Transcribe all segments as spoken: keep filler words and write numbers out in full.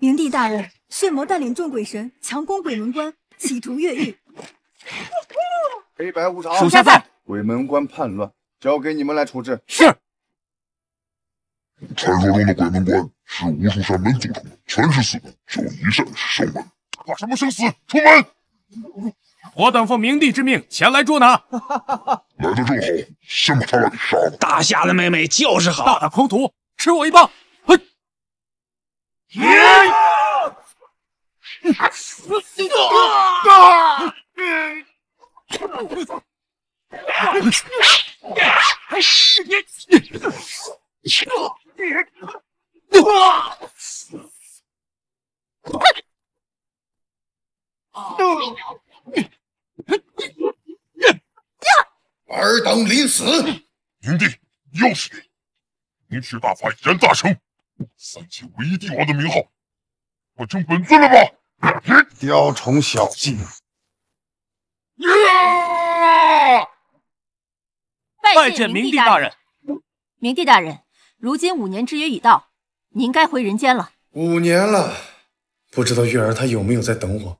明帝大人，血魔带领众鬼神强攻鬼门关，企图越狱。黑白无常，属下在。鬼门关叛乱，交给你们来处置。是。传说中的鬼门关是无数扇门组成的，全是死门，只有一扇是生门。管什么生死，出门！我等奉明帝之命前来捉拿。来得正好，先把他俩给杀了。大侠的妹妹就是好，大胆狂徒，吃我一棒！ 耶！尔等临死！明帝，又是你！明师大法已然大成。 三界唯一帝王的名号，我争本尊了吧！雕虫小技！拜见明帝大人。明帝大人，如今五年之约已到，您该回人间了。五年了，不知道月儿她有没有在等我？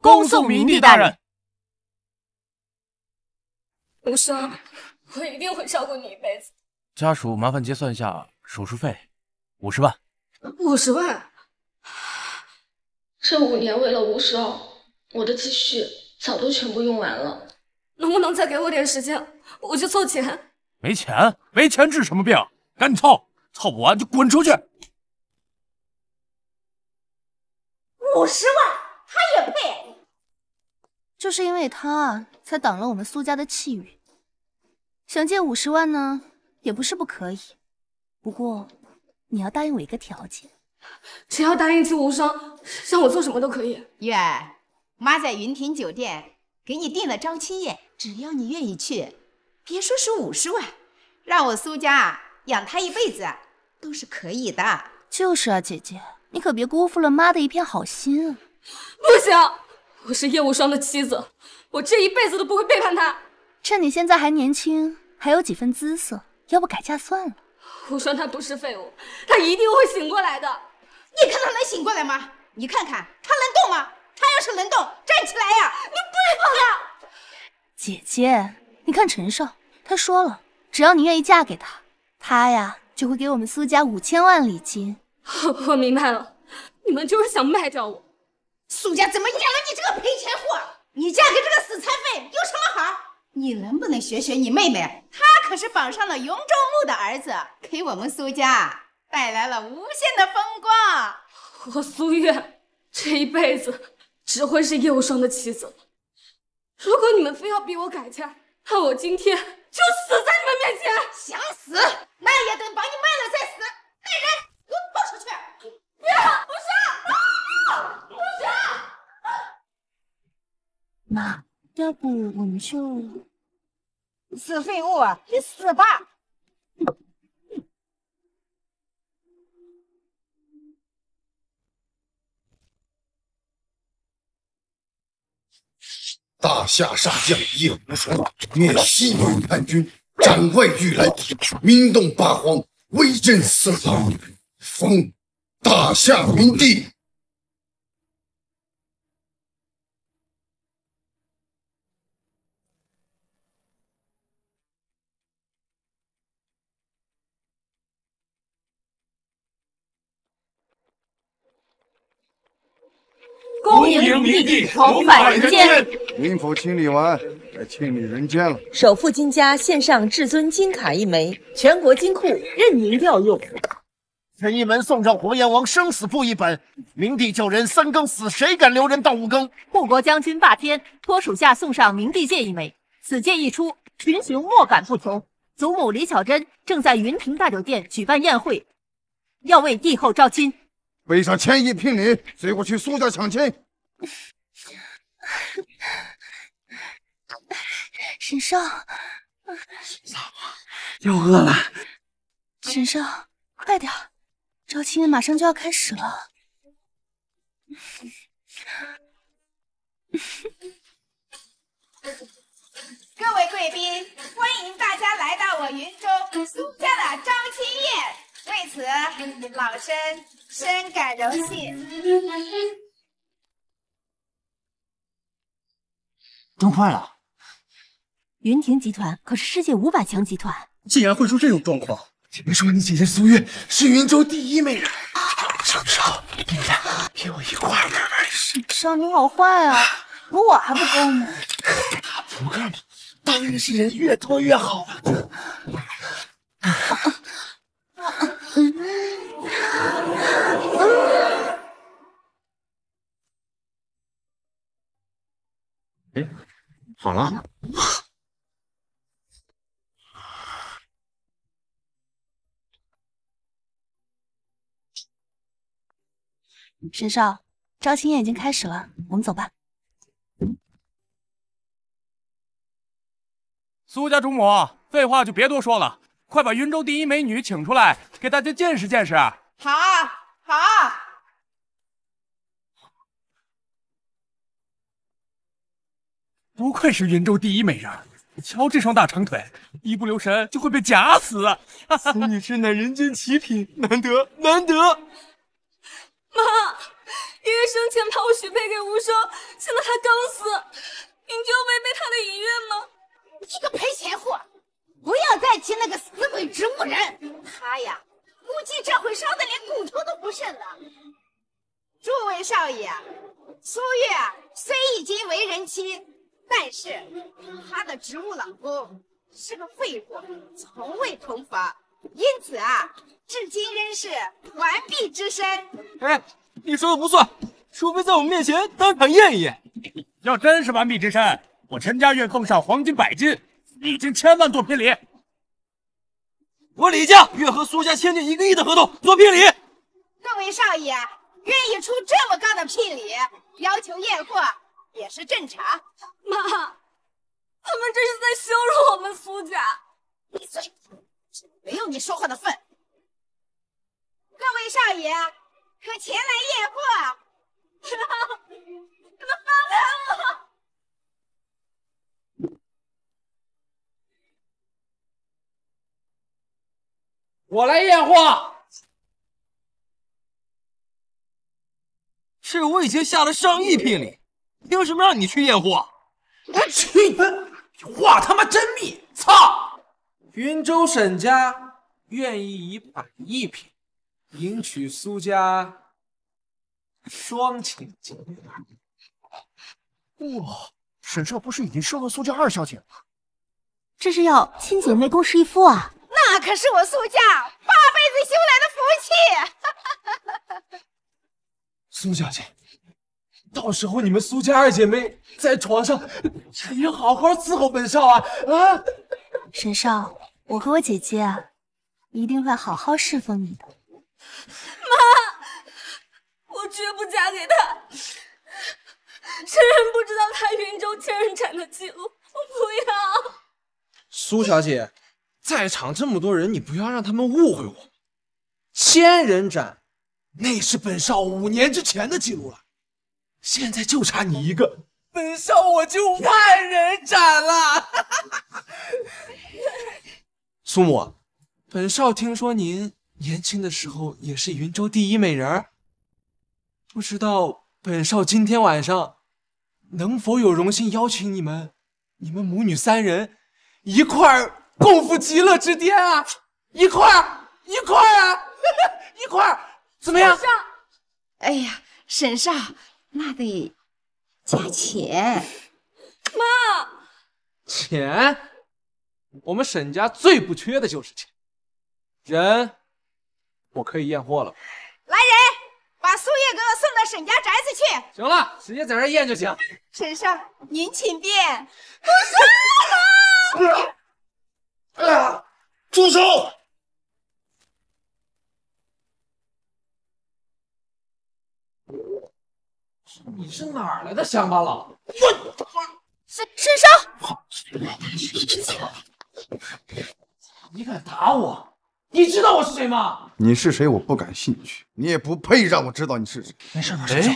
恭送明帝大人。无双，我一定会照顾你一辈子。家属，麻烦结算一下。 手术费五十万，五十万。这五年为了无双，我的积蓄早都全部用完了。能不能再给我点时间，我去凑钱？没钱？没钱治什么病？赶紧凑，凑不完就滚出去！五十万，他也配？就是因为他才挡了我们苏家的气运，想借五十万呢，也不是不可以。 不过，你要答应我一个条件，只要答应姬无双，让我做什么都可以。月儿，妈在云庭酒店给你订了招亲宴，只要你愿意去，别说是五十万，让我苏家养她一辈子都是可以的。就是啊，姐姐，你可别辜负了妈的一片好心啊！不行，我是叶无双的妻子，我这一辈子都不会背叛她。趁你现在还年轻，还有几分姿色，要不改嫁算了。 我说他不是废物，他一定会醒过来的。你看他能醒过来吗？你看看他能动吗？他要是能动，站起来呀！你不要他！姐姐，你看陈少，他说了，只要你愿意嫁给他，他呀就会给我们苏家五千万礼金。我明白了，你们就是想卖掉我。苏家怎么养了你这个赔钱货？你嫁给这个死残废有什么好？ 你能不能学学你妹妹？她可是绑上了永州牧的儿子，给我们苏家带来了无限的风光。我苏月这一辈子只会是叶无双的妻子。如果你们非要逼我改嫁，那我今天就死在你们面前。想死，那也得把你卖了再死。那人给我抱出去！不要，无双，无双，妈。 要不我们就……死废物，啊，你死吧！大夏杀将叶无双，灭西域叛军，斩外御来敌，民动八荒，威震四方，封大夏明帝。 恭迎明帝重返人间。灵府清理完，该清理人间了。首富金家献上至尊金卡一枚，全国金库任您调用。仁义门送上活阎王生死簿一本，明帝救人三更死，谁敢留人到五更？护国将军霸天托属下送上明帝戒一枚，此戒一出，群雄莫敢不从。祖母李巧珍正在云庭大酒店举办宴会，要为帝后招亲。 背上千亿聘礼，随我去苏家抢亲。沈少，又饿了。沈少，快点，招亲宴马上就要开始了。各位贵宾，欢迎大家来到我云州苏家的招亲宴。为此，老身深感荣幸。撞坏了！云庭集团可是世界五百强集团，竟然会出这种状况！别说你姐姐苏韵是云州第一美人，少少，你俩陪我一块玩玩。少你好坏啊！有我还不够吗？打扑克嘛，当然是人越多越好。 哎，好了，沈少，招亲宴已经开始了，我们走吧。苏家主母，废话就别多说了。 快把云州第一美女请出来，给大家见识见识。好，好。不愧是云州第一美人，瞧这双大长腿，一不留神就会被夹死。苏女士乃人间奇品，难得难得。妈，因为生前把我许配给无双，现在她刚死，你就要违背她的遗愿吗？你个赔钱货！ 不要再提那个死鬼植物人，他呀，估计这会烧得连骨头都不剩了。诸位少爷，苏月虽已经为人妻，但是她的植物老公是个废物，从未同房，因此啊，至今仍是完璧之身。哎，你说的不算，除非在我面前当场验一验。要真是完璧之身，我陈家愿奉上黄金百斤。 你已经千万做聘礼，我李家愿和苏家签订一个亿的合同做聘礼。各位少爷愿意出这么高的聘礼，要求验货也是正常。妈，他们这是在羞辱我们苏家！闭嘴，没有你说话的份。各位少爷可前来验货，你们放开我！ 我来验货，是我已经下了上亿聘礼，凭什么让你去验货？我去你！话他妈真密！操！云州沈家愿意以百亿聘迎娶苏家双亲姐妹。哇，沈少不是已经收了苏家二小姐吗？这是要亲姐妹共侍一夫啊！ 那可是我苏家八辈子修来的福气。苏小姐，到时候你们苏家二姐妹在床上也好好伺候本少啊！啊，沈少，我和我姐姐啊，一定会好好侍奉你的。妈，我绝不嫁给他。世人不知道他云州千人斩的记录，我不要。苏小姐。 在场这么多人，你不要让他们误会我。千人斩，那是本少五年之前的记录了，现在就差你一个，本少我就万人斩了。苏母，本少听说您年轻的时候也是云州第一美人，不知道本少今天晚上能否有荣幸邀请你们，你们母女三人一块儿。 共赴极乐之巅啊！一块儿，一块儿啊，一块儿，怎么样？哎呀，沈少，那得加钱。妈，钱？我们沈家最不缺的就是钱。人，我可以验货了。来人，把苏月给我送到沈家宅子去。行了，直接在这验就行。沈少，您请便。不是。啊 啊！住手！你是哪儿来的乡巴佬？我沈沈少，你敢打我？你知道我是谁吗？你是谁？我不感兴趣，你也不配让我知道你是谁。没事吧，沈少？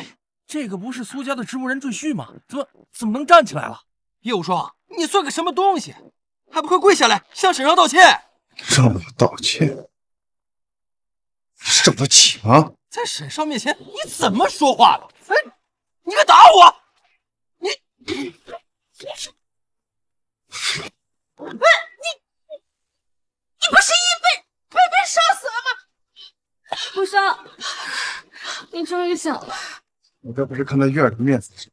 这个不是苏家的植物人赘婿吗？怎么怎么能站起来了？叶无双，你算个什么东西？ 还不快跪下来，向沈少道歉！让我道歉？整得起吗？在沈少面前你怎么说话了？哎，你敢打我？你，你，不是你，你不是一被被被烧死了吗？无伤，你终于醒了。我这不是看在月儿的面子上，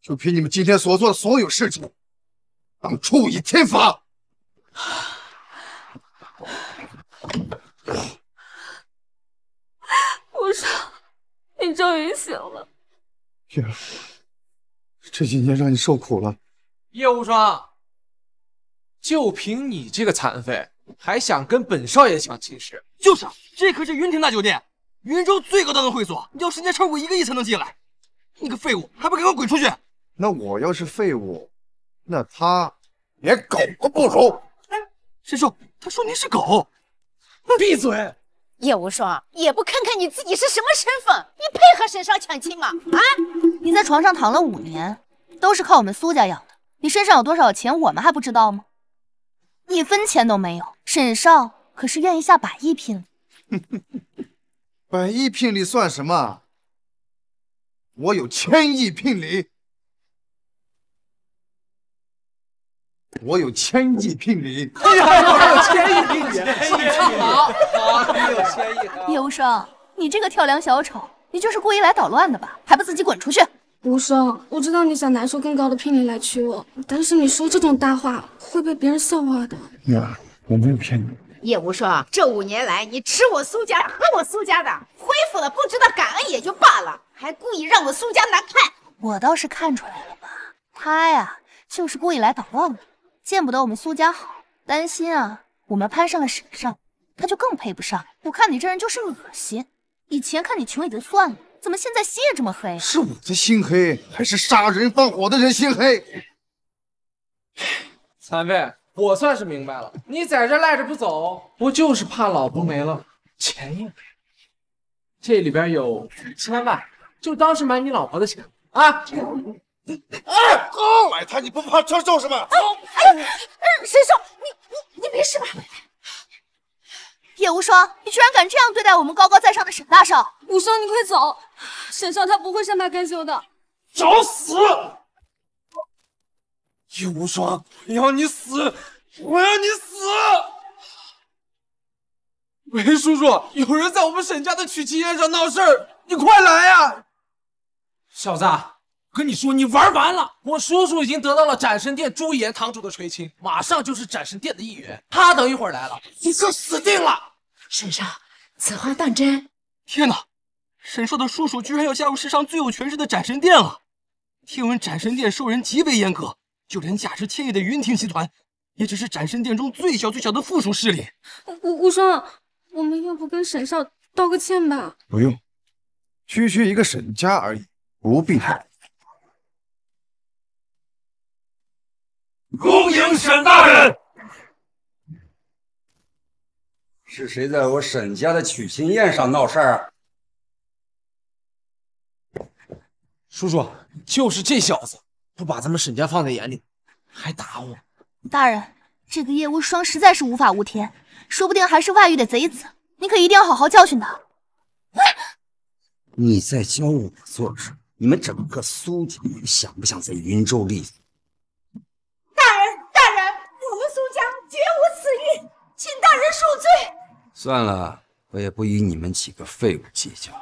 就凭你们今天所做的所有事情，当处以天罚。 无伤，你终于醒了。月儿，这几年让你受苦了。叶无双，就凭你这个残废，还想跟本少爷抢亲事？就是啊，这可是云庭大酒店，云州最高档的会所，要身家超过一个亿才能进来。你个废物，还不赶快滚出去！那我要是废物，那他连狗都不如。 神兽，他说您是狗，闭嘴！叶无双，也不看看你自己是什么身份，你配合沈少抢亲吗？啊！你在床上躺了五年，都是靠我们苏家养的，你身上有多少钱，我们还不知道吗？一分钱都没有，沈少可是愿意下百亿聘礼。百亿聘礼算什么？我有千亿聘礼，我有千亿聘礼。 千亿聘礼，好，好，你有千亿。叶无双，你这个跳梁小丑，你就是故意来捣乱的吧？还不自己滚出去！无双，我知道你想拿出更高的聘礼来娶我，但是你说这种大话会被别人笑话的。月儿，我没有骗你。叶无双，这五年来你吃我苏家，喝我苏家的，恢复了不知道感恩也就罢了，还故意让我苏家难看。我倒是看出来了吧，他呀就是故意来捣乱的，见不得我们苏家好，担心啊。 我们攀上了沈少，他就更配不上。我看你这人就是恶心。以前看你穷也就算了，怎么现在心也这么黑？是我的心黑，还是杀人放火的人心黑？残废，我算是明白了，你在这赖着不走，不就是怕老婆没了，钱也没了？这里边有三万，就当是买你老婆的钱啊！哎，够！买它你不怕吃肉是吗？哎，沈少，你。 你没事吧，叶无双？你居然敢这样对待我们高高在上的沈大少！无双，你快走！沈少他不会善罢甘休的。找死！叶无双，我要你死！我要你死！韦叔叔，有人在我们沈家的娶亲宴上闹事儿，你快来呀、啊！小子，跟你说，你玩完了！我叔叔已经得到了斩神殿朱颜堂主的垂青，马上就是斩神殿的一员。他等一会儿来了，你就死定了！沈少，此话当真？天哪，沈少的叔叔居然要加入世上最有权势的斩神殿了！听闻斩神殿收人极为严格，就连价值千亿的云庭集团，也只是斩神殿中最小最小的附属势力。无无双，我们要不跟沈少道个歉吧？不用，区区一个沈家而已，不必太。 恭迎沈大人！是谁在我沈家的娶亲宴上闹事儿？叔叔，就是这小子，不把咱们沈家放在眼里，还打我。大人，这个叶无双实在是无法无天，说不定还是外遇的贼子，你可一定要好好教训他。你在教我做事，你们整个苏家想不想在云州立？ 绝无此意，请大人恕罪。算了，我也不与你们几个废物计较。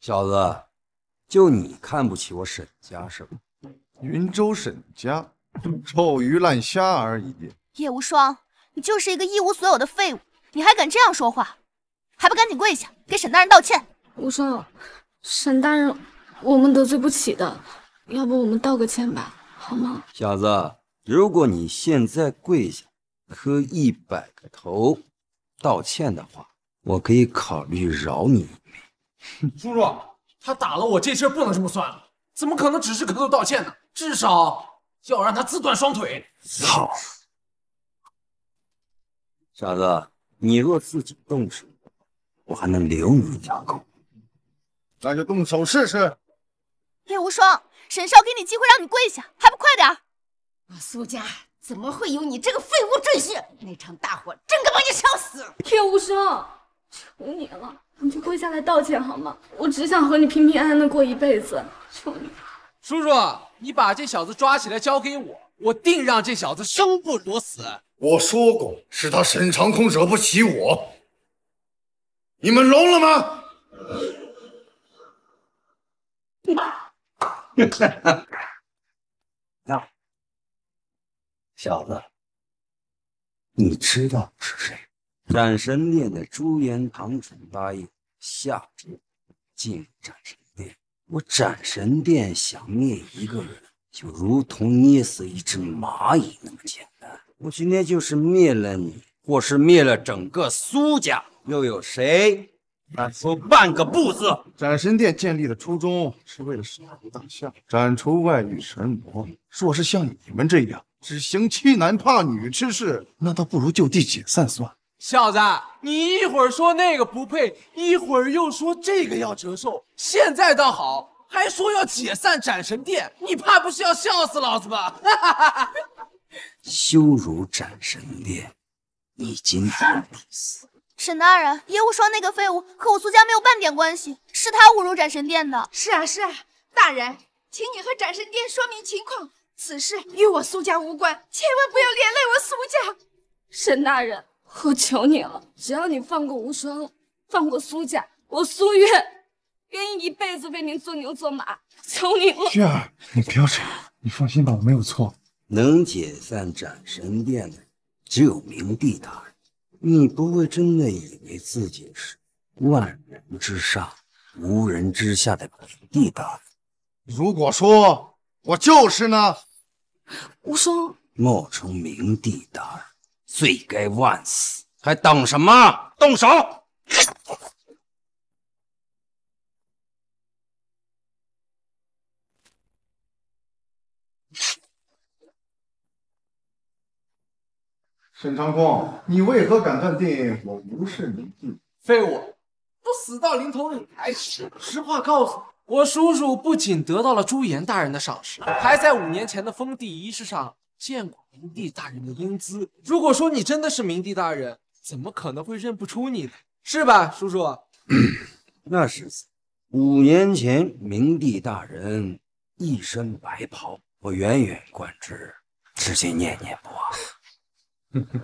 小子，就你看不起我沈家是吧？云州沈家，臭鱼烂虾而已。叶无双，你就是一个一无所有的废物，你还敢这样说话？还不赶紧跪下，给沈大人道歉！无双，沈大人，我们得罪不起的，要不我们道个歉吧，好吗？小子，如果你现在跪下， 磕一百个头，道歉的话，我可以考虑饶你一命。叔叔，他打了我这事不能这么算了，怎么可能只是磕头道歉呢？至少要让他自断双腿。操！傻子，你若自己动手，我还能留你一条狗。那就动手试试。叶无双，沈少给你机会让你跪下，还不快点！我苏家。 怎么会有你这个废物赘婿？那场大火真该把你烧死！叶无双，求你了，你就跪下来道歉好吗？我只想和你平平安安的过一辈子，求你。叔叔，你把这小子抓起来交给我，我定让这小子生不如死。我说过，是他沈长空惹不起我。你们聋了吗？那小子，你知道是谁？战神殿的朱颜堂主八爷下旨进入战神殿。我战神殿想灭一个人，就如同捏死一只蚂蚁那么简单。我今天就是灭了你，或是灭了整个苏家，又有谁？ 敢说半个不字！斩神殿建立的初衷是为了审除大夏，斩除外域神魔。若是像你们这样只行欺男怕女之事，那倒不如就地解散算。小子，你一会儿说那个不配，一会儿又说这个要折寿，现在倒好，还说要解散斩神殿，你怕不是要笑死老子吧？羞辱斩神殿，你今天必死！ 沈大人，叶无双那个废物和我苏家没有半点关系，是他侮辱斩神殿的。是啊，是啊，大人，请你和斩神殿说明情况，此事与我苏家无关，千万不要连累我苏家。沈大人，我求你了，只要你放过无双，放过苏家，我苏月愿意一辈子为您做牛做马，求你了。月儿，你不要这样，你放心吧，我没有错。能解散斩神殿的，只有明帝大人。 你不会真的以为自己是万人之上、无人之下的平地大人？如果说我就是呢？无双，冒充明帝大人，罪该万死，还等什么？动手！沈长空，你为何敢断定我不是明帝？废物，都死到临头了，你还死？实话告诉你，我叔叔不仅得到了朱颜大人的赏识，还在五年前的封地仪式上见过明帝大人的英姿。如果说你真的是明帝大人，怎么可能会认不出你呢？是吧，叔叔？那是。五年前，明帝大人一身白袍，我远远观之，至今念念不忘。 哼哼，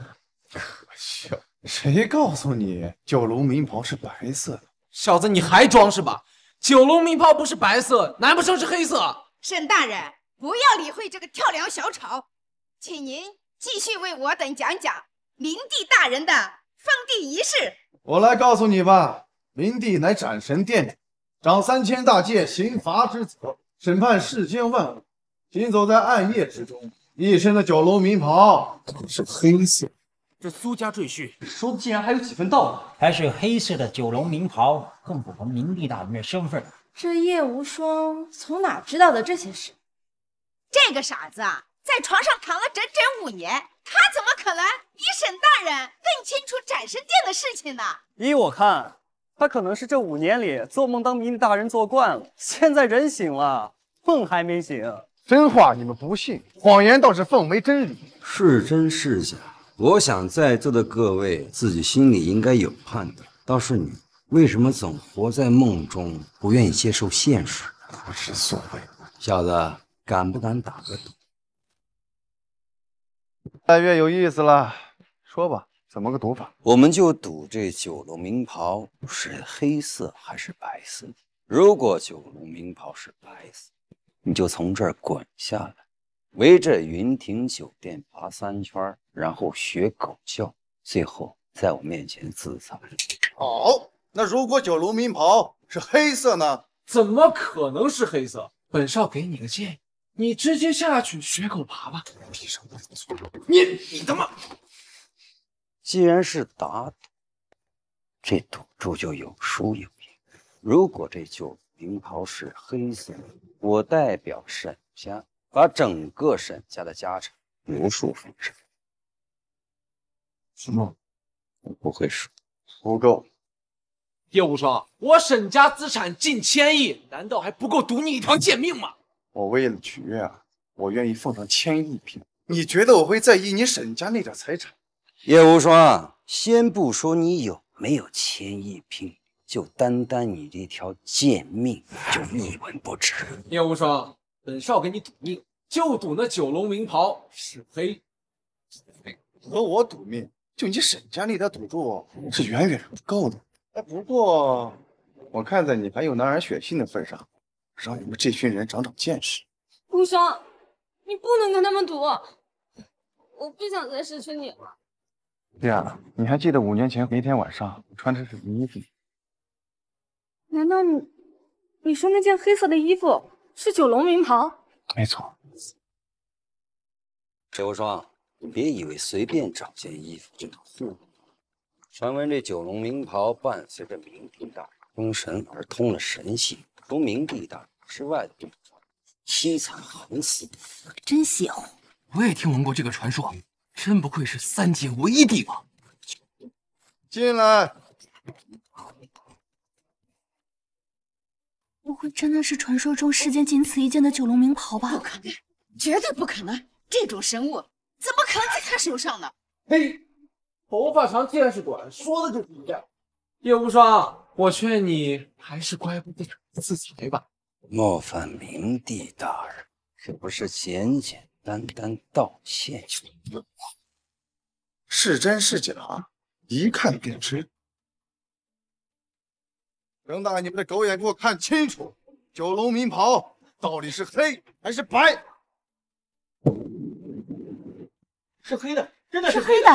可笑！谁告诉你九龙明袍是白色的？小子，你还装是吧？九龙明袍不是白色，难不成是黑色？沈大人，不要理会这个跳梁小炒，请您继续为我等讲讲明帝大人的封地仪式。我来告诉你吧，明帝乃斩神殿主，掌三千大戒，刑罚之子，审判世间万物，行走在暗夜之中。 一身的九龙明袍是黑色，这苏家赘婿说的竟然还有几分道理。还是黑色的九龙明袍更符合明帝大人的身份。这叶无双从哪知道的这些事？这个傻子啊，在床上躺了整整五年，他怎么可能比沈大人更清楚斩神殿的事情呢？依我看，他可能是这五年里做梦当明帝大人做惯了，现在人醒了，梦还没醒。 真话你们不信，谎言倒是奉为真理。是真是假，我想在座的各位自己心里应该有判断。倒是你，为什么总活在梦中，不愿意接受现实？不知所谓。小子，敢不敢打个赌？越来越有意思了，说吧，怎么个赌法？我们就赌这九龙明袍是黑色还是白色。如果九龙明袍是白色， 你就从这儿滚下来，围着云庭酒店爬三圈，然后学狗叫，最后在我面前自残。好，那如果九龙明袍是黑色呢？怎么可能是黑色？本少给你个建议，你直接下去学狗爬吧。闭上嘴！你你他妈！既然是打赌，这赌注就有输有赢。如果这九 明袍是黑色，我代表沈家，把整个沈家的家产如数奉上。什么？我不会数，不够。叶无双，我沈家资产近千亿，难道还不够赌你一条贱命吗？我为了取悦啊，我愿意奉上千亿票。你觉得我会在意你沈家那点财产？叶无双，先不说你有没有千亿聘，就单单你这条贱命，就一文不值。叶无双，本少给你赌命，就赌那九龙名袍是黑。和我赌命，就你沈家那点赌注是远远不够的。哎，不过我看在你还有男儿血性的份上，让你们这群人长长见识。无双，你不能跟他们赌，我不想再失去你了。 对啊，你还记得五年前那天晚上你穿的是什么衣服？难道你你说那件黑色的衣服是九龙名袍？没错。水无双，你别以为随便找件衣服就能糊弄。传闻这九龙名袍伴随着明帝大封神而通了神性，除明帝大之外的凄惨横死，真邪乎！我也听闻过这个传说。 真不愧是三界唯一帝王。进来。不会真的是传说中世间仅此一件的九龙名袍吧？不可能，绝对不可能！这种神物怎么可能在他手上呢？嘿，头发长见识短，说的就是一样。叶无双，我劝你还是乖乖的自裁吧。冒犯明帝大人，这不是简简。 单单道歉就不，是真是假，一看便知。睁大你们的狗眼，给我看清楚，九龙名袍到底是黑还是白？是黑的，真的是黑的，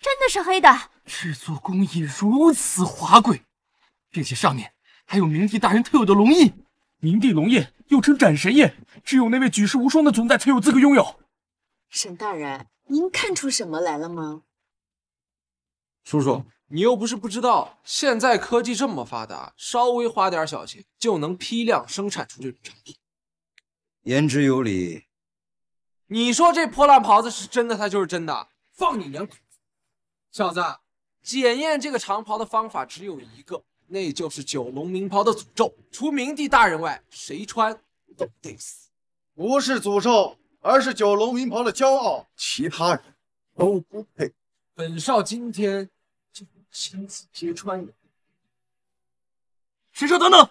真的是黑的。制作工艺如此华贵，并且上面还有明帝大人特有的龙印。 明帝龙印又称斩神印，只有那位举世无双的存在才有资格拥有。沈大人，您看出什么来了吗？叔叔，你又不是不知道，现在科技这么发达，稍微花点小钱就能批量生产出这种产品。言之有理。你说这破烂袍子是真的，它就是真的。放你娘！小子，检验这个长袍的方法只有一个。 那就是九龙名袍的诅咒，除明帝大人外，谁穿都得死。不是诅咒，而是九龙名袍的骄傲，其他人都不配。本少今天就亲自揭穿你。沈少，等等！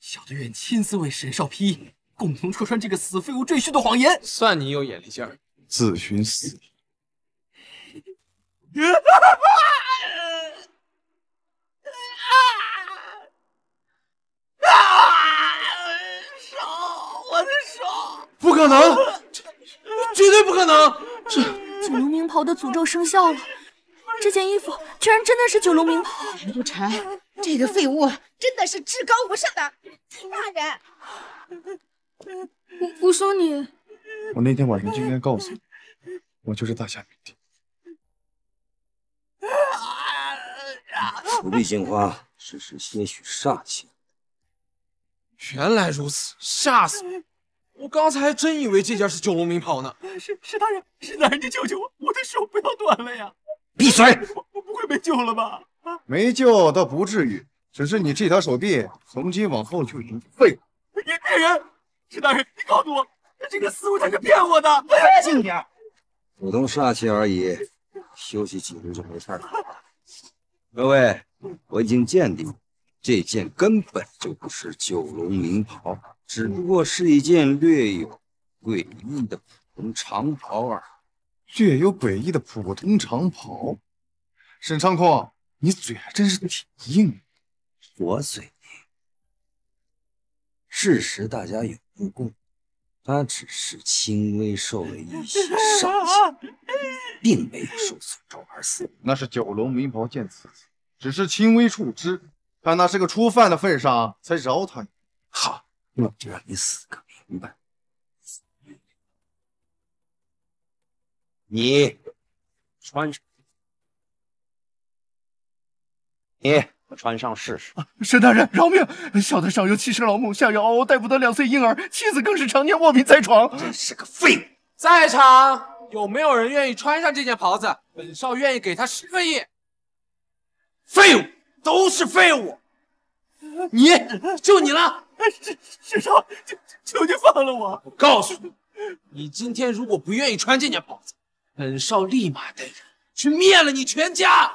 小的愿亲自为沈少披衣，共同戳穿这个死废物赘婿的谎言。算你有眼力劲儿，自寻死。不可能，绝对不可能！这九龙名袍的诅咒生效了，这件衣服居然真的是九龙名袍！不成，这个废物真的是至高无上的大人！我我说你，我那天晚上就应该告诉你，我就是大夏明帝。不必惊慌，只是些许煞气。原来如此，吓死我！ 我刚才还真以为这件是九龙名袍呢。是是大人，是大人，你救救我！我的手不要断了呀！闭嘴！我我不会没救了吧？啊，没救倒不至于，只是你这条手臂从今往后就已经废了。你骗人！是大人，你告诉我，这个死物他是骗我的！静点，普通煞气而已，休息几日就没事了。各位，我已经鉴定，这件根本就不是九龙名袍。 只不过是一件略有诡异的普通长袍而已。略有诡异的普通长袍，沈长空，你嘴还真是挺硬。我嘴硬，事实大家有目共睹，他只是轻微受了一些伤害，并没有受诅咒而死。那是九龙名袍见此，只是轻微触之，看他是个初犯的份上，才饶他一命。好。 我就让你死个明白！你穿上，你我穿上试试。啊、沈大人饶命！小的上有七十老母，下有嗷嗷待哺的两岁婴儿，妻子更是常年卧病在床。真是个废物！在场有没有人愿意穿上这件袍子？本少愿意给他十个亿。废物，都是废物！你就你了。 沈沈少，求求你放了我！我告诉你，你今天如果不愿意穿这件袍子，本少立马带人去灭了你全家！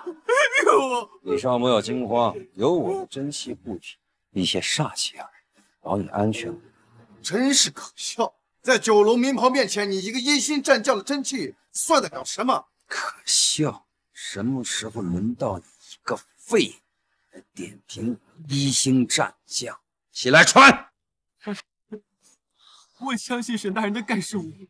你少不要惊慌，有我的真气护体，一些煞气而已，保你安全。真是可笑，在九龙民袍面前，你一个一星战将的真气算得了什么？可笑，什么时候轮到你一个废物来点评一星战将？起来传！我相信沈大人的盖世武功。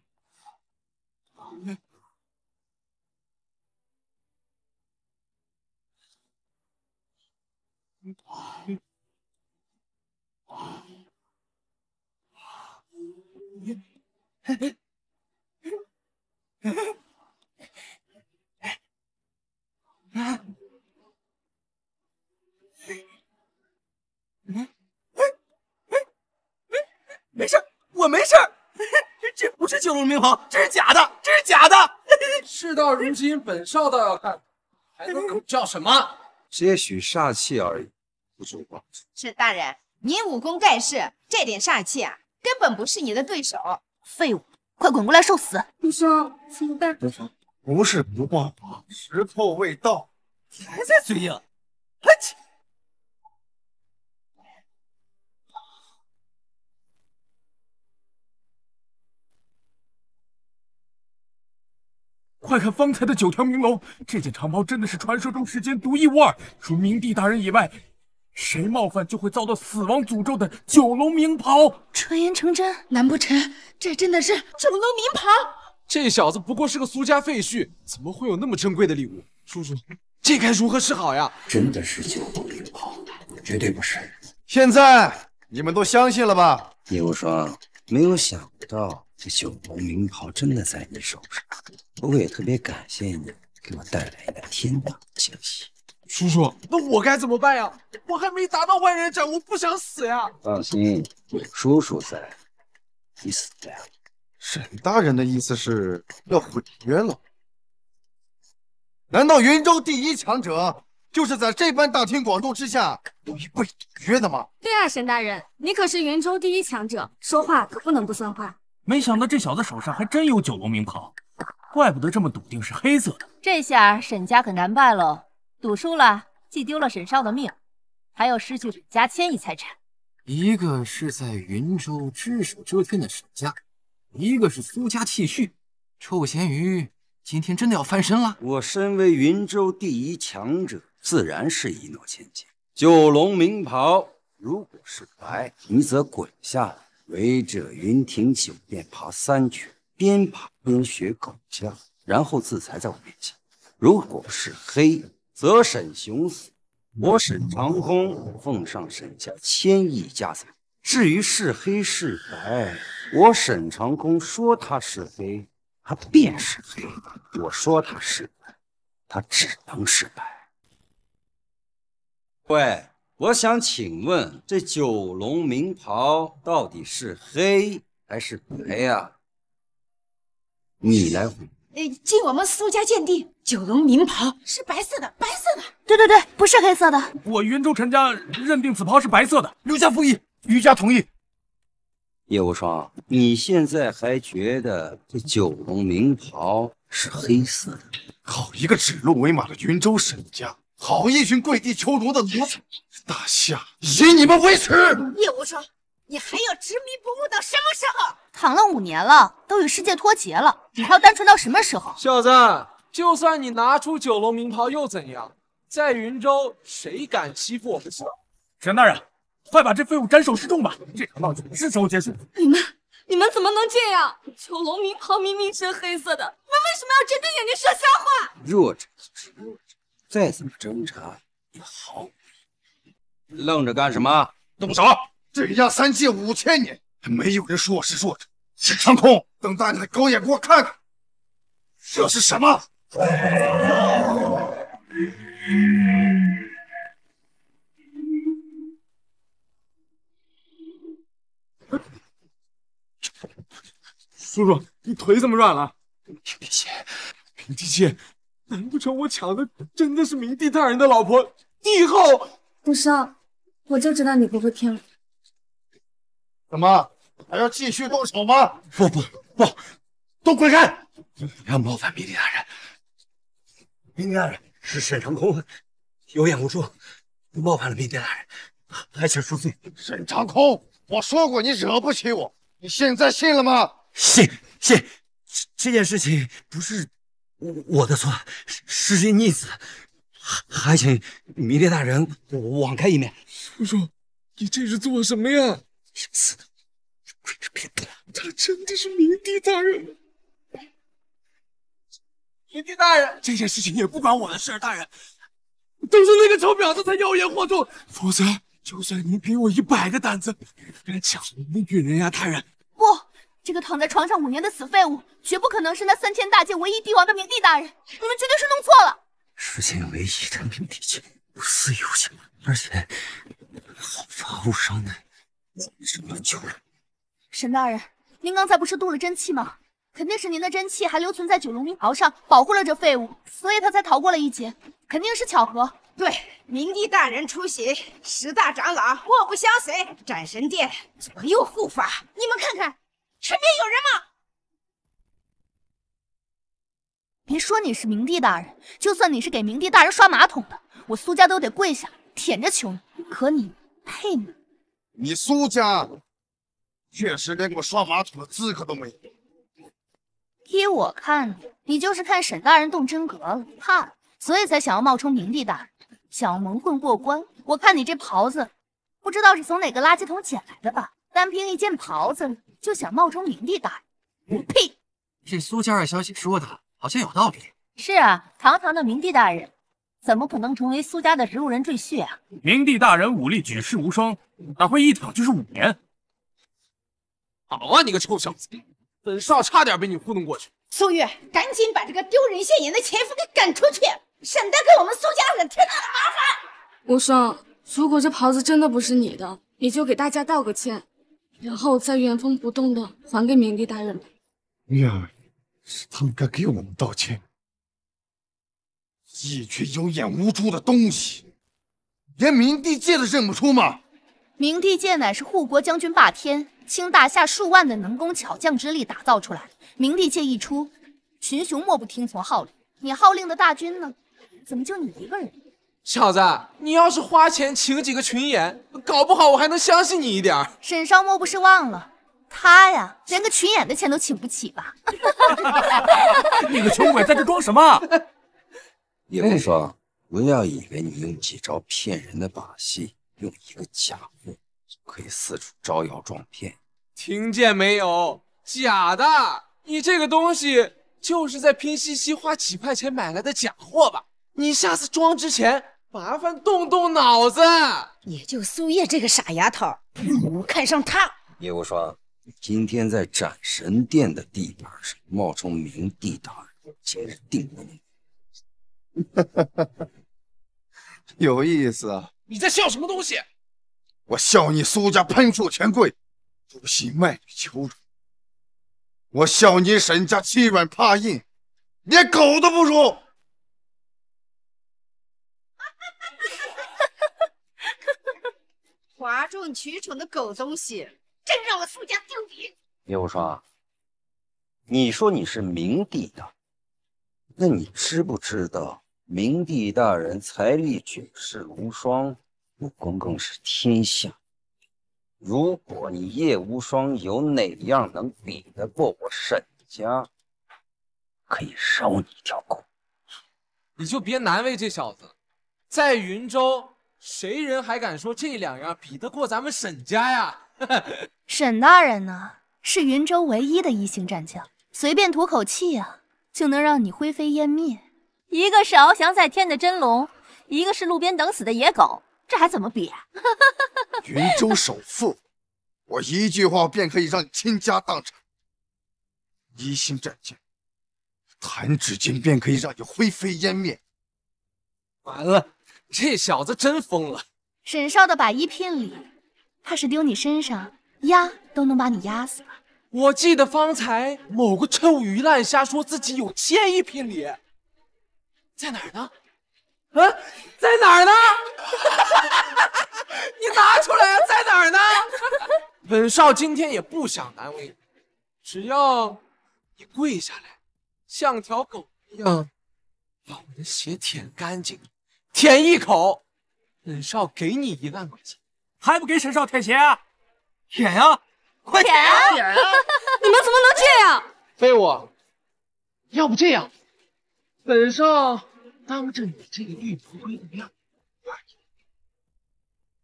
没事，我没事。这不是九龙名袍，这是假的，这是假的。事到如今，本少倒要看，还能叫什么？些许煞气而已。 不是我，沈大人，你武功盖世，这点煞气啊，根本不是你的对手。废物，快滚过来受死！不是啊，沈大人，不是不报，时候未到。你还在嘴硬？嘿！快看方才的九条明龙，这件长袍真的是传说中世间独一无二，除明帝大人以外。 谁冒犯就会遭到死亡诅咒的九龙名袍，传言成真？难不成这真的是九龙名袍？这小子不过是个苏家废墟，怎么会有那么珍贵的礼物？叔叔，这该如何是好呀？真的是九龙名袍，绝对不是。现在你们都相信了吧？叶无双，没有想到这九龙名袍真的在你手上，不过也特别感谢你给我带来一个天大的惊喜。 叔叔，那我该怎么办呀？我还没达到万人斩，我不想死呀！放心，叔叔在，你死不了。沈大人的意思是要毁约了？难道云州第一强者就是在这般大庭广众之下违背约的吗？对啊，沈大人，你可是云州第一强者，说话可不能不算话。没想到这小子手上还真有九龙名袍，怪不得这么笃定是黑色的。这下沈家可难办喽。 赌输了，既丢了沈少的命，还要失去沈家千亿财产。一个是在云州只手遮天的沈家，一个是苏家弃婿。臭咸鱼，今天真的要翻身了！我身为云州第一强者，自然是一诺千金。九龙名袍如果是白，你则滚下来，围着云亭酒店爬三圈，边爬边学狗叫，然后自裁在我面前。如果是黑， 则沈雄死，我沈长空奉上沈家千亿家财。至于是黑是白，我沈长空说他是黑，他便是黑；我说他是白，他只能是白。喂，我想请问，这九龙名袍到底是黑还是白呀、啊？你来回。 呃，进我们苏家见地，九龙名袍是白色的，白色的。对对对，不是黑色的。我云州陈家认定此袍是白色的，刘家附议，余家同意。叶无双，你现在还觉得这九龙名袍是黑色的？好一个指鹿为马的云州沈家，好一群跪地求荣的奴才！大夏，以你们为耻！叶无双，你还要执迷不悟到什么时候？ 躺了五年了，都与世界脱节了，你还要单纯到什么时候？小子，就算你拿出九龙名袍又怎样？在云州，谁敢欺负我们？沈大人，快把这废物斩首示众吧！这场闹剧是时候结束。你们，你们怎么能这样？九龙名袍明明是黑色的，你们为什么要睁着眼睛说瞎话？弱者就是弱者，再怎么挣扎也毫无意义。愣着干什么？动手！镇压三界五千年。 没有人说我是弱者，沈长空，瞪大你的狗眼给我看看，这是什么？叔叔，你腿怎么软了？明帝姐，明帝姐，难不成我抢的真的是明帝大人的老婆帝后？无双，我就知道你不会骗我。怎么？ 还要继续动手吗？不不不，都滚开！不要冒犯明帝大人！明帝大人是沈长空有眼无珠，冒犯了明帝大人，还请恕罪。沈长空，我说过你惹不起我，你现在信了吗？信信，这这件事情不是我的错，是朕逆子，还还请明帝大人网开一面。叔叔，你这是做什么呀？死的，别动！他真的是明帝大人。 明帝大人，这件事情也不管我的事，大人，都是那个臭婊子才妖言惑众，否则就算您给我一百个胆子，也不敢抢我们女人呀，大人。不，这个躺在床上五年的死废物，绝不可能是那三千大界唯一帝王的明帝大人，你们绝对是弄错了。世间唯一的明帝界，无私有情，而且毫发无伤的，什么救了？沈大人，您刚才不是渡了真气吗？ 肯定是您的真气还留存在九龙冰窖上，保护了这废物，所以他才逃过了一劫。肯定是巧合。对，明帝大人出席，十大长老祸不相随，战神殿左右护法。你们看看，身边有人吗？别说你是明帝大人，就算你是给明帝大人刷马桶的，我苏家都得跪下舔着求你。可你配吗？你苏家确实连给我刷马桶的资格都没有。 依我看，你就是看沈大人动真格了，怕了，所以才想要冒充明帝大人，想要蒙混过关。我看你这袍子，不知道是从哪个垃圾桶捡来的吧？单凭一件袍子就想冒充明帝大人，呸！这苏家二小姐说的好像有道理。是啊，堂堂的明帝大人，怎么可能成为苏家的植物人赘婿啊？明帝大人武力举世无双，哪会一躺就是五年？好啊，你个臭小子！ 本少差点被你糊弄过去。苏玉，赶紧把这个丢人现眼的前夫给赶出去，省得给我们苏家惹天大的麻烦。无双，如果这袍子真的不是你的，你就给大家道个歉，然后再原封不动的还给明帝大人吧。呀，是他们该给我们道歉。一群有眼无珠的东西，连明帝界都认不出吗？明帝界乃是护国将军霸天。 倾大夏数万的能工巧匠之力打造出来的，明帝界一出，群雄莫不听从号令。你号令的大军呢？怎么就你一个人？小子，你要是花钱请几个群演，搞不好我还能相信你一点。沈少莫不是忘了，他呀，连个群演的钱都请不起吧？你个穷鬼在这装什么？也不说，不要以为你用几招骗人的把戏，用一个假货。 可以四处招摇撞骗，听见没有？假的！你这个东西就是在拼夕夕花几块钱买来的假货吧？你下次装之前，麻烦动动脑子。也就苏叶这个傻丫头，我看上她。叶无双，今天在斩神殿的地盘上冒充明帝大人，今日定了你。哈哈哈！有意思啊！你在笑什么东西？ 我笑你苏家攀附权贵，不惜卖女求荣；我笑你沈家欺软怕硬，连狗都不如。哗众取宠的狗东西，真让我苏家丢脸！叶无双，你说你是明帝的，那你知不知道明帝大人财力举世无双？ 武功更是天下。如果你叶无双有哪样能比得过我沈家，可以饶你一条狗。你就别难为这小子，在云州，谁人还敢说这两样比得过咱们沈家呀？沈大人呢，是云州唯一的一星战将，随便吐口气呀、啊，就能让你灰飞烟灭。一个是翱翔在天的真龙，一个是路边等死的野狗。 这还怎么比、啊？云州首富，我一句话便可以让你倾家荡产；一星战将，弹指间便可以让你灰飞烟灭。完了，这小子真疯了！沈少的百医聘礼，怕是丢你身上，压都能把你压死了。我记得方才某个臭鱼烂虾说自己有千亿聘礼，在哪儿呢？ 啊，在哪儿呢？你拿出来啊，在哪儿呢？本少今天也不想难为你，只要你跪下来，像条狗一样把我的血舔干净，舔一口，沈少给你一万块钱，还不给沈少舔鞋啊？舔呀、啊，快舔呀、啊！舔啊、你们怎么能这样？废物，要不这样，沈少当着你这个玉璞灰的面玩一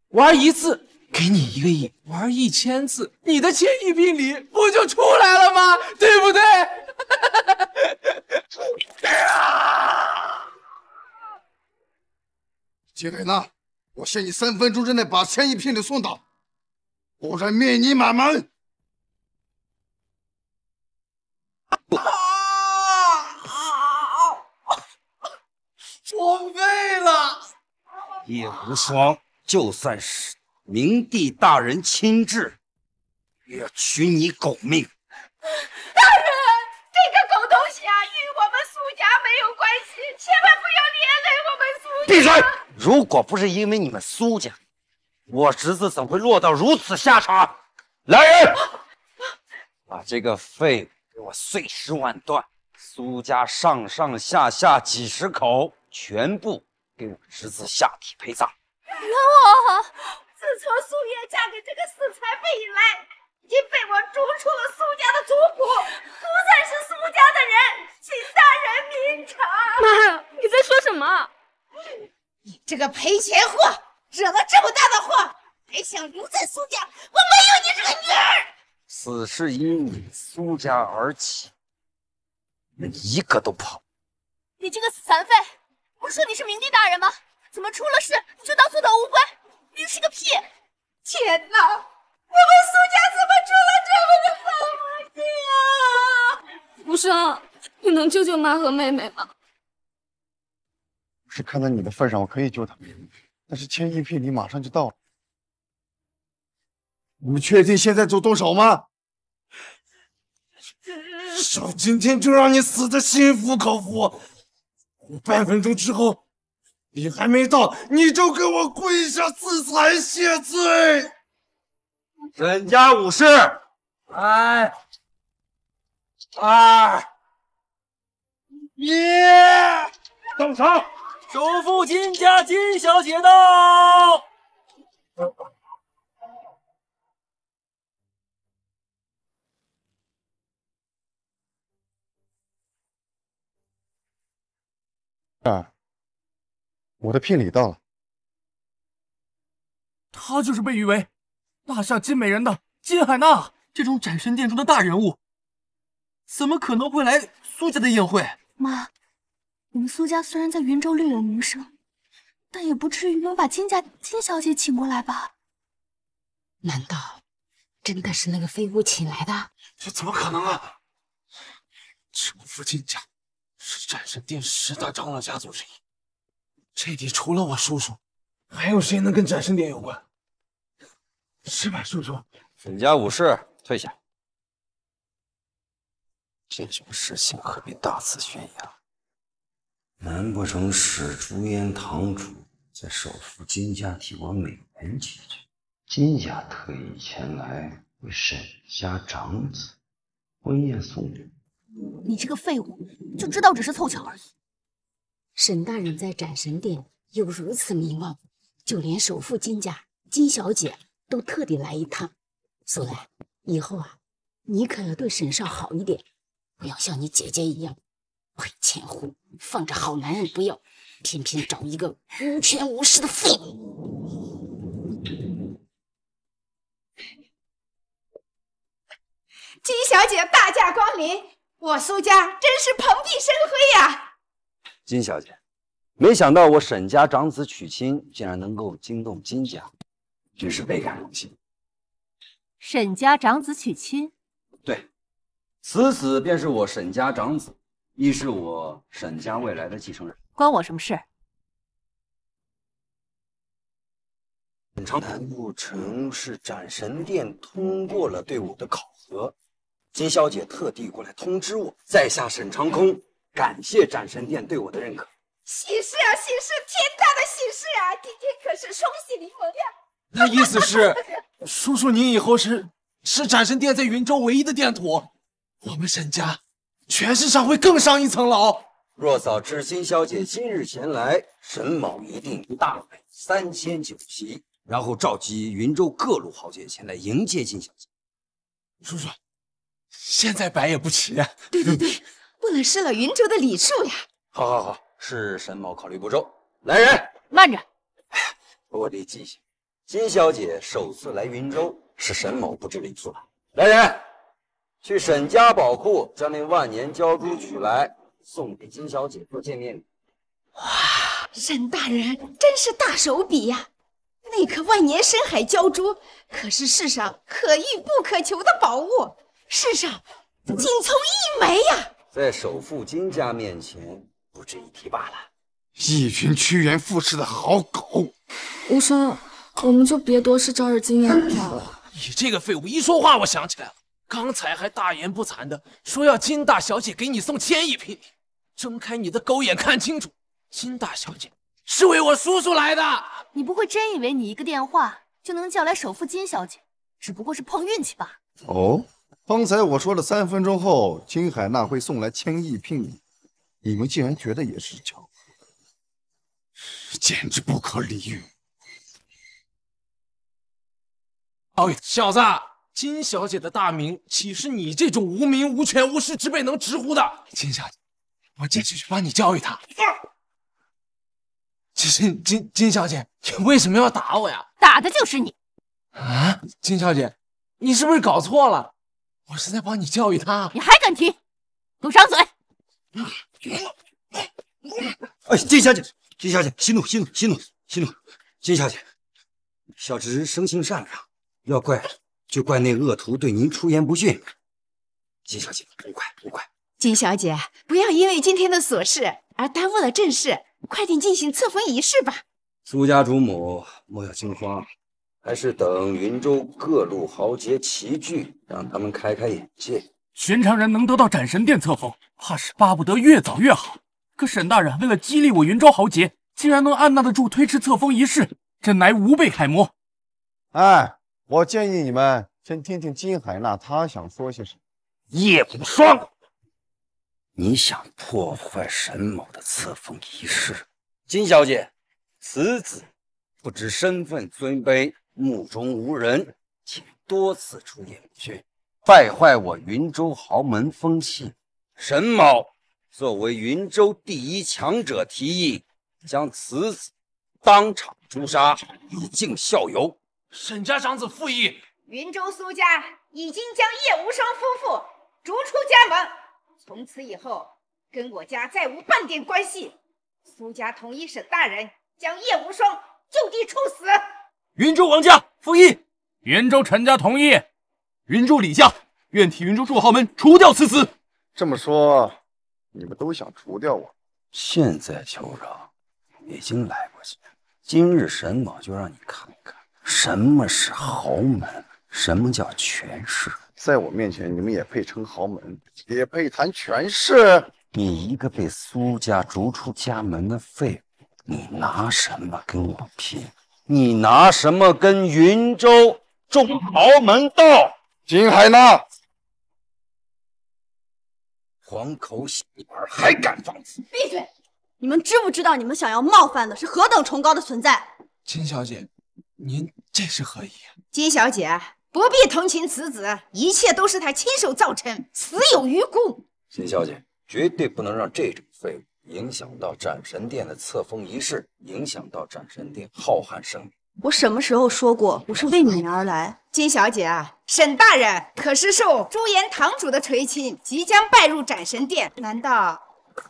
玩一次。 给你一个亿，玩一千次，你的千亿聘礼不就出来了吗？对不对？杰斐娜，我限你三分钟之内把千亿聘礼送到，不然灭你满门！我废了！叶无双，就算是。 明帝大人亲至，也要取你狗命。大人，这个狗东西啊，与我们苏家没有关系，千万不要连累我们苏家。闭嘴！如果不是因为你们苏家，我侄子怎会落到如此下场？来人，把这个肺给我碎尸万段！苏家上上下下几十口，全部给我侄子下体陪葬。冤枉！ 自从苏月嫁给这个死财匪以来，已经被我逐出了苏家的族谱，不再是苏家的人，请大人明察。妈呀，你在说什么？你这个赔钱货，惹了这么大的祸，还想留在苏家？我没有你这个女儿！此事因你苏家而起，你们一个都跑。你这个死残废！不是说你是明帝大人吗？怎么出了事你就当缩头乌龟？ 你是个屁！天哪，我们苏家怎么出了这么个好魔精啊！无双，你能救救妈和妹妹吗？是看在你的份上，我可以救她们，但是千亿聘礼马上就到了，你们确定现在就动手吗？少今天就让你死的心服口服！我半分钟之后。 你还没到，你就给我跪下自裁谢罪！沈家武士，哎，二一，动手！首富金家金小姐到！啊。 我的聘礼到了，她就是被誉为大夏金美人的金海娜这种斩神殿中的大人物，怎么可能会来苏家的宴会？妈，我们苏家虽然在云州略有名声，但也不至于能把金家金小姐请过来吧？难道真的是那个废物请来的？这怎么可能啊！首富金家是斩神殿十大长老家族之一。 这里除了我叔叔，还有谁能跟斩神殿有关？是吧，叔叔？沈家武士，退下。这种事情何必大肆宣扬？难不成史竹烟堂主在首富金家替我美人解决？金家特意前来为沈家长子婚宴送礼？你这个废物，就知道只是凑巧而已。 沈大人在斩神殿有如此名望，就连首富金家金小姐都特地来一趟。素兰，以后啊，你可要对沈少好一点，不要像你姐姐一样赔钱货，放着好男人不要，偏偏找一个无权无势的废物。金小姐大驾光临，我苏家真是蓬荜生辉呀！ 金小姐，没想到我沈家长子娶亲竟然能够惊动金家，真是倍感荣幸。沈家长子娶亲，对，此子便是我沈家长子，亦是我沈家未来的继承人。关我什么事？难不成是斩神殿通过了对我的考核？金小姐特地过来通知我，在下沈长空。 感谢斩神殿对我的认可，喜事啊，喜事，天大的喜事啊！今天可是双喜临门呀！那意思是，叔叔您以后是是斩神殿在云州唯一的殿土，我们沈家权势上会更上一层楼。若嫂至心小姐今日前来，沈某一定大摆三千酒席，然后召集云州各路豪杰前来迎接金小姐。叔叔，现在摆也不迟呀、啊。对对对，不能失了云州的礼数呀。好，好，好，是沈某考虑不周。来人，慢着！哎呀，我得记下。金小姐首次来云州，是沈某不知礼数了。来人，去沈家宝库将那万年鲛珠取来，送给金小姐做见面礼。哇，沈大人真是大手笔呀、啊！那颗万年深海鲛珠可是世上可遇不可求的宝物，世上仅存一枚呀、啊！在首富金家面前，不值一提罢了。一群趋炎附势的好狗！无声，我们就别多事，招惹经验不好了。你这个废物，一说话我想起来了，刚才还大言不惭的说要金大小姐给你送千亿聘礼，睁开你的狗眼看清楚，金大小姐是为我叔叔来的。你不会真以为你一个电话就能叫来首富金小姐，只不过是碰运气吧？哦，刚才我说了三分钟后金海娜会送来千亿聘礼，你们竟然觉得也是巧合，简直不可理喻。 小子，金小姐的大名岂是你这种无名无权无势之辈能直呼的？金小姐，我这就去帮你教育她。金金金小姐，你为什么要打我呀？打的就是你！啊，金小姐，你是不是搞错了？我是在帮你教育她。你还敢提？给我张嘴！哎，金小姐，金小姐，息怒，息怒，息怒，息怒！金小姐，小侄生性善良。 要怪就怪那恶徒对您出言不逊，金小姐无怪无怪。金小姐，不要因为今天的琐事而耽误了正事，快点进行册封仪式吧。苏家主母莫要惊慌，还是等云州各路豪杰齐聚，让他们开开眼界。寻常人能得到斩神殿册封，怕是巴不得越早越好。可沈大人为了激励我云州豪杰，竟然能按捺得住推迟册封仪式，真乃吾辈楷模。哎。 我建议你们先听听金海娜，她想说些什么。叶无双，你想破坏沈某的册封仪式？金小姐，此子不知身份尊卑，目中无人，且多次出言不逊，败坏我云州豪门风气。沈某作为云州第一强者，提议将此子当场诛杀，以儆效尤。 沈家长子傅毅，云州苏家已经将叶无双夫妇逐出家门，从此以后跟我家再无半点关系。苏家同意沈大人将叶无双就地处死。云州王家傅毅，云州陈家同意，云州李家愿替云州众豪门除掉此子。这么说，你们都想除掉我？现在求饶已经来不及，今日沈某就让你看看。 什么是豪门？什么叫权势？在我面前，你们也配称豪门，也配谈权势？你一个被苏家逐出家门的废物，你拿什么跟我拼？你拿什么跟云州众豪门斗？金海娜，黄口小儿还敢放肆！闭嘴！你们知不知道你们想要冒犯的是何等崇高的存在？金小姐。 您这是何意、啊？金小姐不必同情此子，一切都是他亲手造成，死有余辜。金小姐绝对不能让这种废物影响到斩神殿的册封仪式，影响到斩神殿浩瀚盛名。我什么时候说过我是为你而来？金小姐啊，沈大人可是受朱颜堂主的垂青，即将拜入斩神殿，难道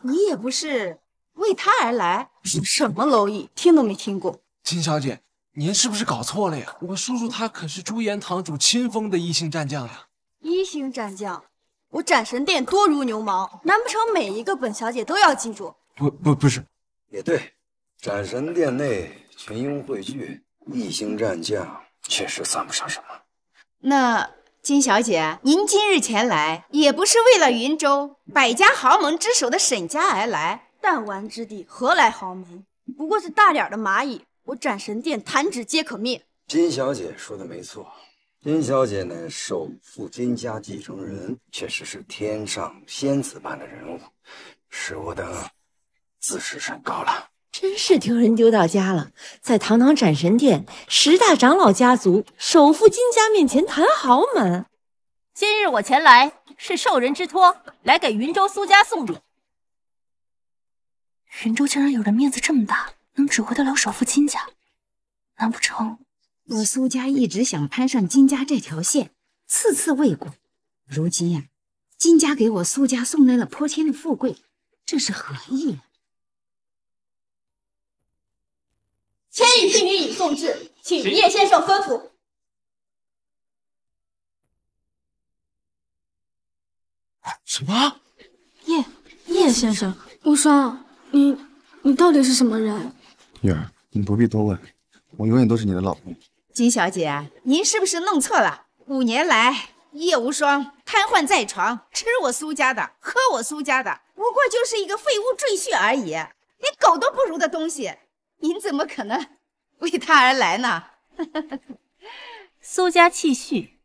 你也不是为他而来？什么蝼蚁，听都没听过。金小姐。 您是不是搞错了呀？我叔叔他可是朱颜堂主亲封的一星战将呀！一星战将，我斩神殿多如牛毛，难不成每一个本小姐都要记住？不不不是，也对，斩神殿内群英汇聚，一星战将确实算不上什么。那金小姐，您今日前来也不是为了云州百家豪门之首的沈家而来，弹丸之地何来豪门？不过是大点的蚂蚁。 我斩神殿弹指皆可灭。金小姐说的没错，金小姐乃首富金家继承人，确实是天上仙子般的人物，使我等自视甚高了。真是丢人丢到家了，在堂堂斩神殿十大长老家族首富金家面前谈豪门。今日我前来是受人之托，来给云州苏家送礼。云州竟然有人面子这么大，能指挥得了首富金家？难不成我苏家一直想攀上金家这条线，次次未果。如今呀、啊，金家给我苏家送来了泼天的富贵，这是何意呀、啊？ 千羽侍女已送至，请叶先生吩咐。什么？叶叶先生，无双，你你到底是什么人？玉儿，你不必多问，我永远都是你的老朋友。金小姐，您是不是弄错了？五年来，叶无双瘫痪在床，吃我苏家的，喝我苏家的，不过就是一个废物赘婿而已，连狗都不如的东西。 您怎么可能为他而来呢？苏家气虚，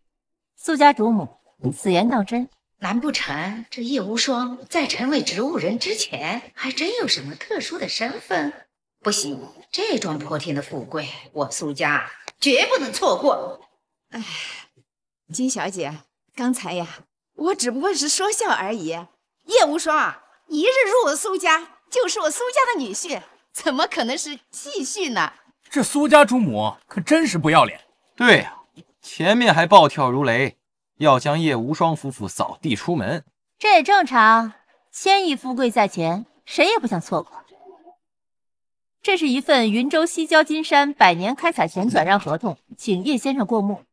苏家主母，此言当真？难不成这叶无双在成为植物人之前，还真有什么特殊的身份？不行，这桩泼天的富贵，我苏家绝不能错过。哎，金小姐，刚才呀，我只不过是说笑而已。叶无双啊，一日入我苏家，就是我苏家的女婿。 怎么可能是继续呢？这苏家主母可真是不要脸。对呀、啊，前面还暴跳如雷，要将叶无双夫妇扫地出门。这也正常，千亿富贵在前，谁也不想错过。这是一份云州西郊金山百年开采权转让合同，请叶先生过目。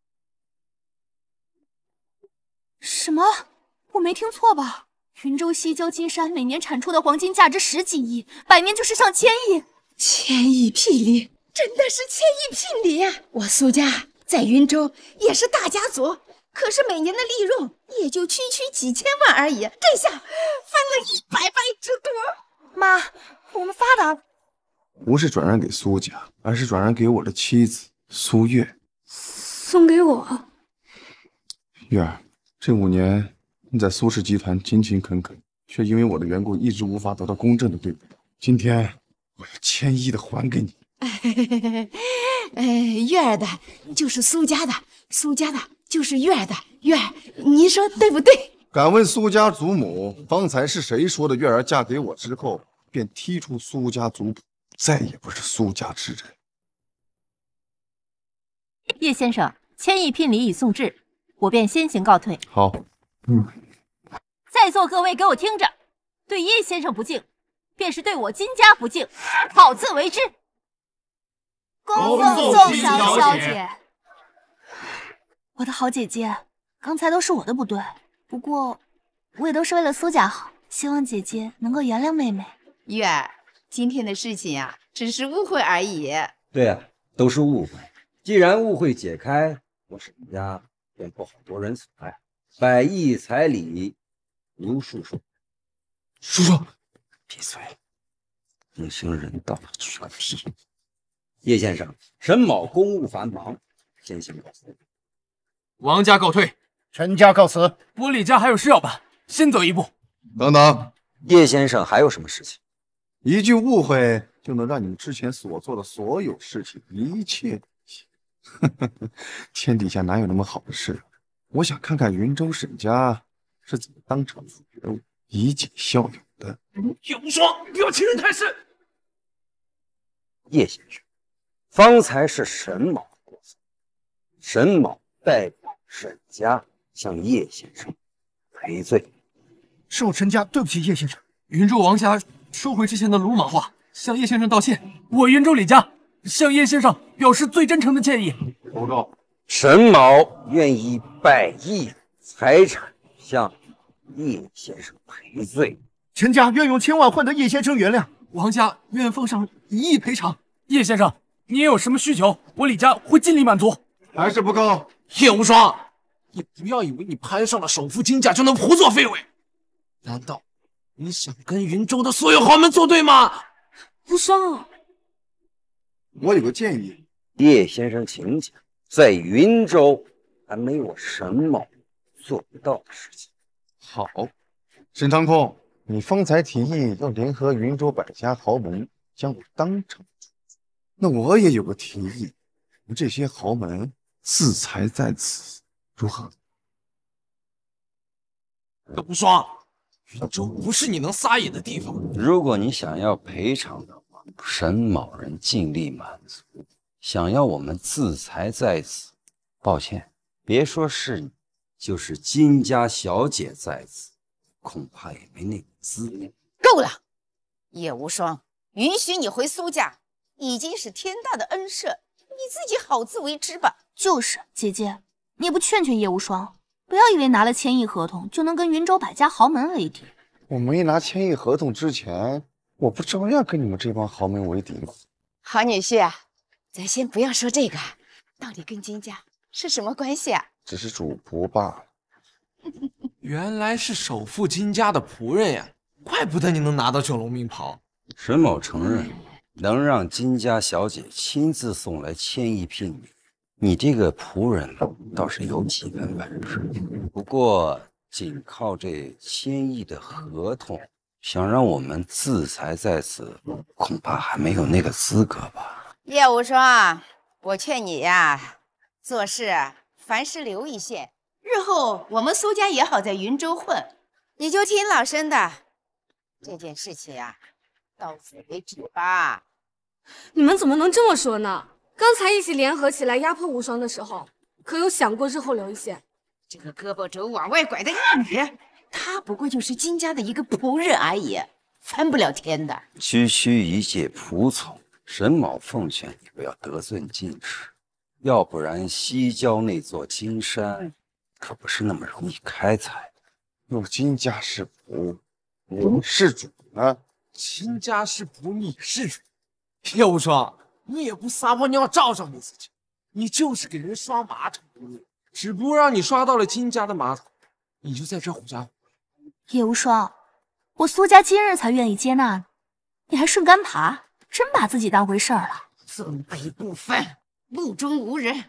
什么？我没听错吧？ 云州西郊金山每年产出的黄金价值十几亿，百年就是上千亿。千亿霹雳，真的是千亿霹雳啊！我苏家在云州也是大家族，可是每年的利润也就区区几千万而已。这下翻了一百倍之多。妈，我们发达不是转让给苏家，而是转让给我的妻子苏月。送给我，月儿，这五年。 你在苏氏集团勤勤恳恳，却因为我的缘故一直无法得到公正的对待。今天我要千亿的还给你。哎，月儿的就是苏家的，苏家的就是月儿的。月儿，您说对不对？敢问苏家祖母，刚才是谁说的？月儿嫁给我之后，便踢出苏家族谱，再也不是苏家之人。叶先生，千亿聘礼已送至，我便先行告退。好，嗯。 在座各位给我听着，对叶先生不敬，便是对我金家不敬，好自为之。恭送宋小小姐，我的好姐姐，刚才都是我的不对，不过我也都是为了苏家好，希望姐姐能够原谅妹妹。月儿，今天的事情啊，只是误会而已。对啊，都是误会。既然误会解开，我沈家便不好夺人所爱，百亿彩礼。 卢叔叔，叔叔，闭嘴！隐形人到底是个屁！叶先生，沈某公务繁忙，先行告辞。王家告退，陈家告辞。我李家还有事要办，先走一步。等等，叶先生还有什么事情？一句误会就能让你们之前所做的所有事情一切天底下哪有那么好的事？我想看看云州沈家。 是怎么当场否决我以儆效尤的？叶无双，不要欺人太甚！叶先生，方才是沈某的过错，沈某代表沈家向叶先生赔罪。是我陈家对不起叶先生。云州王家收回之前的鲁莽话，向叶先生道歉。我云州李家向叶先生表示最真诚的歉意。报告，沈某愿以百亿财产。 向叶先生赔罪，陈家愿用千万换得叶先生原谅，王家愿奉上一亿赔偿。叶先生，您有什么需求，我李家会尽力满足。还是不够，叶无双，你不要以为你攀上了首富金家就能胡作非为。难道你想跟云州的所有豪门作对吗？无双，我有个建议，叶先生请讲，在云州还没我沈某。 做不到的事情。好，沈长空，你方才提议要联合云州百家豪门，将我当场处置。那我也有个提议，我们这些豪门自裁在此，如何？无双，云州不是你能撒野的地方。如果你想要赔偿的话，沈某人尽力满足；想要我们自裁在此，抱歉，别说是你，就是金家小姐在此。 恐怕也没那个资格。够了，叶无双，允许你回苏家，已经是天大的恩赦，你自己好自为之吧。就是，姐姐，你也不劝劝叶无双，不要以为拿了千亿合同就能跟云州百家豪门为敌。我没拿千亿合同之前，我不照样跟你们这帮豪门为敌吗？好女婿，咱先不要说这个，到底跟金家是什么关系啊？只是主仆罢了。原来是首富金家的仆人呀，怪不得你能拿到九龙命袍。沈某承认，能让金家小姐亲自送来千亿聘礼，你这个仆人倒是有几分本事。不过，仅靠这千亿的合同，想让我们自裁在此，恐怕还没有那个资格吧？叶无双，我劝你呀、啊，做事凡事留一线。 日后我们苏家也好在云州混，你就听老生的。这件事情啊，到此为止吧。你们怎么能这么说呢？刚才一起联合起来压迫无双的时候，可有想过日后留一线？这个胳膊肘往外拐的女人，她不过就是金家的一个仆人而已，翻不了天的。区区一介仆从，沈某奉劝你不要得寸进尺，要不然西郊那座金山。嗯 可不是那么容易开采。有金家是仆，我是主呢。金家是仆，你是主。叶无双，你也不撒泡尿照照你自己，你就是给人刷马桶，只不过让你刷到了金家的马桶，你就在这狐假虎威。叶无双，我苏家今日才愿意接纳你，你还顺杆爬，真把自己当回事儿了。尊卑不分，目中无人。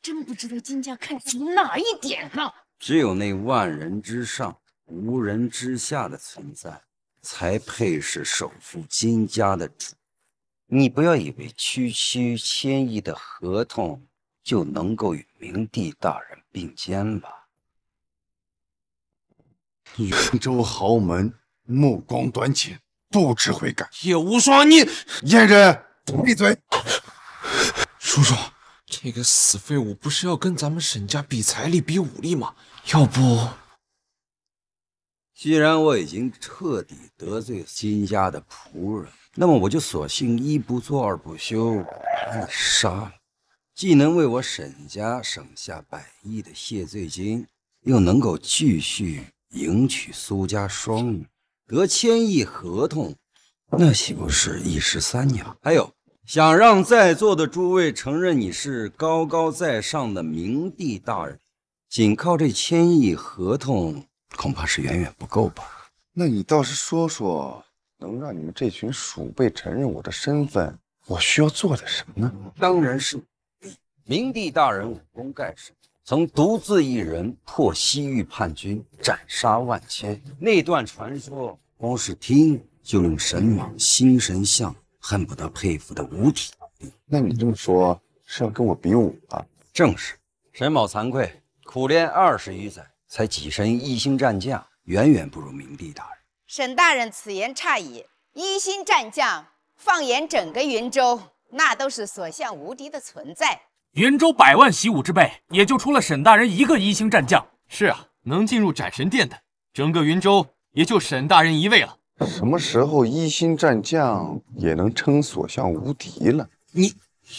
真不知道金家看上你哪一点了？只有那万人之上、无人之下的存在，才配是首富金家的主。你不要以为区区千亿的合同就能够与明帝大人并肩吧？云州豪门目光短浅，不知悔改。叶无双，你燕人闭嘴！叔叔。 这个死废物不是要跟咱们沈家比财力、比武力吗？要不，既然我已经彻底得罪金家的仆人，那么我就索性一不做二不休，把你杀了，既能为我沈家省下百亿的谢罪金，又能够继续迎娶苏家双女，得千亿合同，那岂不是一石三鸟？还有。 想让在座的诸位承认你是高高在上的明帝大人，仅靠这千亿合同恐怕是远远不够吧？那你倒是说说，能让你们这群鼠辈承认我的身份，我需要做点什么呢？当然是明帝大人武功盖世，曾独自一人破西域叛军，斩杀万千。那段传说，光是听就令神莽心神向。 恨不得佩服的五体投地。那你这么说是要跟我比武啊？正是。沈某惭愧，苦练二十余载，才跻身一星战将，远远不如明帝大人。沈大人此言差矣。一星战将，放眼整个云州，那都是所向无敌的存在。云州百万习武之辈，也就除了沈大人一个一星战将。是啊，能进入斩神殿的，整个云州也就沈大人一位了。 什么时候一星战将也能称所向无敌了？你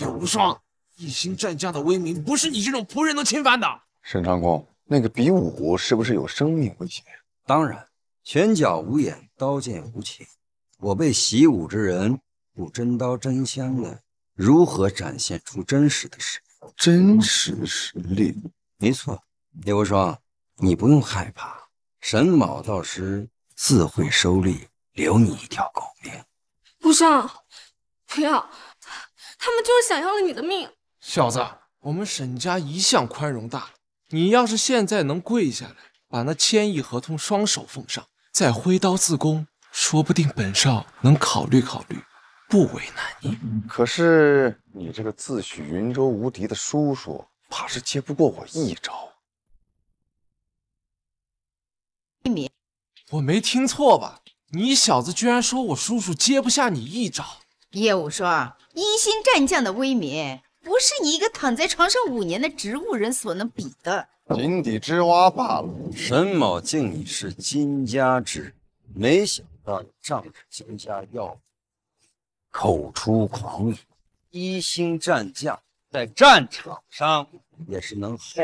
无双，一星战将的威名不是你这种仆人能侵犯的。沈长公，那个比武是不是有生命危险？当然，拳脚无眼，刀剑无情。我辈习武之人，不真刀真枪的，如何展现出真实的实力？真实实力，没错。叶无双，你不用害怕，沈某到时自会收敛。 留你一条狗命，无双，不要！他们就是想要了你的命。小子，我们沈家一向宽容大度，你要是现在能跪下来，把那千亿合同双手奉上，再挥刀自宫，说不定本少能考虑考虑，不为难你。可是你这个自诩云州无敌的叔叔，怕是接不过我一招。一米，我没听错吧？你小子居然说我叔叔接不下你一招？叶武说，一星战将的威名，不是你一个躺在床上五年的植物人所能比的。 井底之蛙罢了。沈某敬你是金家之人，没想到你仗着金家药，口出狂语。一星战将在战场上也是能号召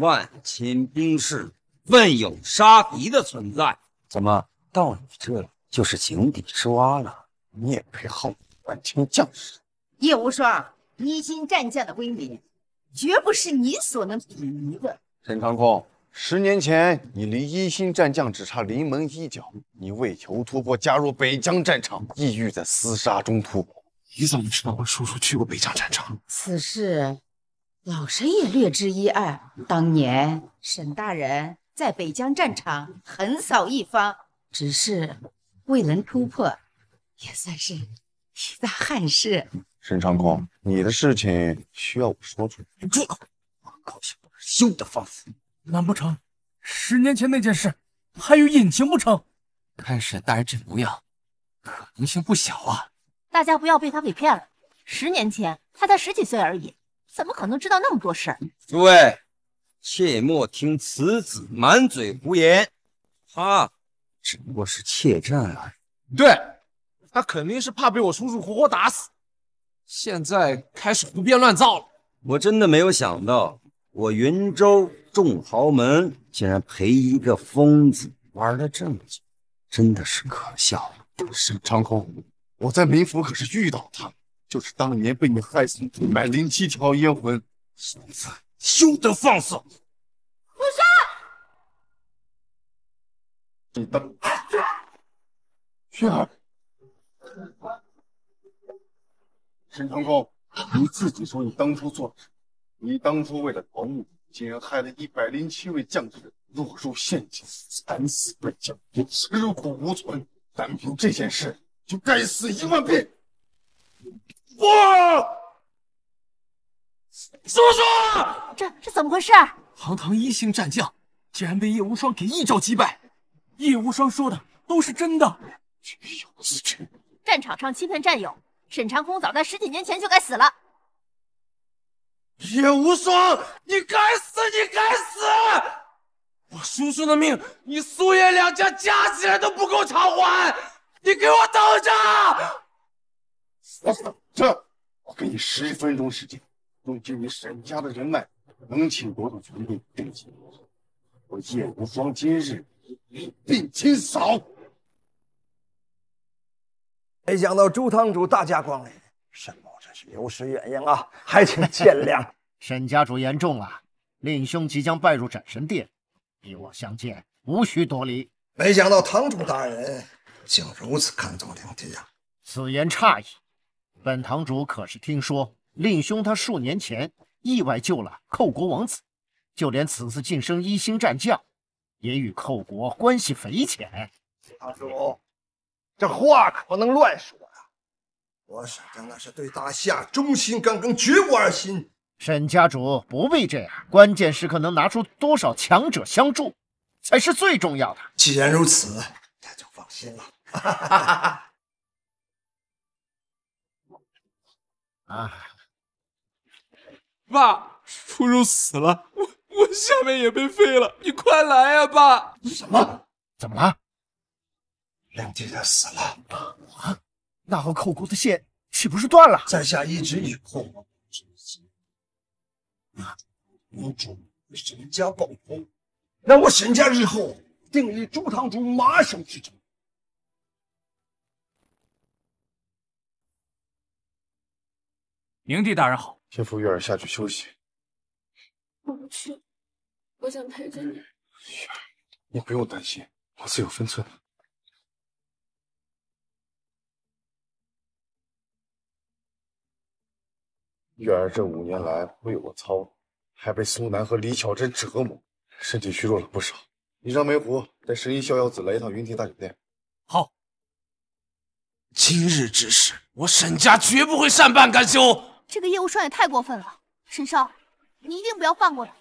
万千兵士，奋勇杀敌的存在。怎么到你这里就是井底之蛙了？你也配号召万千将士？叶无双，一星战将的威名，绝不是你所能比拟的。 沈长空，十年前你离一星战将只差临门一脚，你为求突破，加入北疆战场，意欲在厮杀中突破。你怎么知道我叔叔去过北疆战场？此事老身也略知一二。当年沈大人在北疆战场横扫一方，只是未能突破，也算是一大憾事。沈长空，你的事情需要我说出来？住口！我高兴。 休得放肆！难不成十年前那件事还有隐情不成？看沈大人这模样，可能性不小啊！大家不要被他给骗了。十年前他才十几岁而已，怎么可能知道那么多事儿？诸位，切莫听此子满嘴胡言，他只不过是怯战而已。对，他肯定是怕被我叔叔活活打死，现在开始胡编乱造了。我真的没有想到。 我云州众豪门竟然陪一个疯子玩了这么久，真的是可笑了。沈长空，我在冥府可是遇到他，就是当年被你害死一百零七条冤魂。小子，休得放肆！不杀！你当月儿，沈长空，你自己说你当初做了什么？ 你当初为了逃命，竟然害了一百零七位将士落入陷阱，惨死被将，吃苦无存。单凭这件事，就该死一万遍！哇！叔叔，这这怎么回事？堂堂一星战将，竟然被叶无双给一招击败。叶无双说的都是真的，岂有此理！战场上欺骗战友，沈长空早在十几年前就该死了。 叶无双，你该死！你该死！我叔叔的命，你苏叶两家加起来都不够偿还！你给我等着！等着！我给你十分钟时间，用尽你沈家的人脉，能请多少权力定请多少。我叶无双今日一并清扫。没想到朱堂主大驾光临，沈某真是有失远迎啊，还请见谅。沈家主言重了，令兄即将拜入斩神殿，你我相见，无需多礼。没想到堂主大人竟如此看重灵帝啊！此言差矣，本堂主可是听说令兄他数年前意外救了寇国王子，就连此次晋升一星战将，也与寇国关系匪浅。堂主，这话可不能乱说。 我沈家那是对大夏忠心耿耿，绝无二心。沈家主不必这样，关键时刻能拿出多少强者相助，才是最重要的。既然如此，那就放心了。啊！爸，叔叔死了，我我下面也被废了，你快来呀、啊，爸！什么？怎么了？令弟他死了啊！ 那和寇国的线岂不是断了？在下一直与寇国之间，我主为沈家保护，那我沈家日后定与朱堂主马首是瞻。明帝大人好，先扶月儿下去休息。我不去，我想陪着你。月儿，你不用担心，我自有分寸。 月儿这五年来为我操劳，还被苏南和李巧珍折磨，身体虚弱了不少。你让梅湖带十一逍遥子来一趟云亭大酒店。好。今日之事，我沈家绝不会善罢甘休。这个叶无双也太过分了，沈少，你一定不要放过他。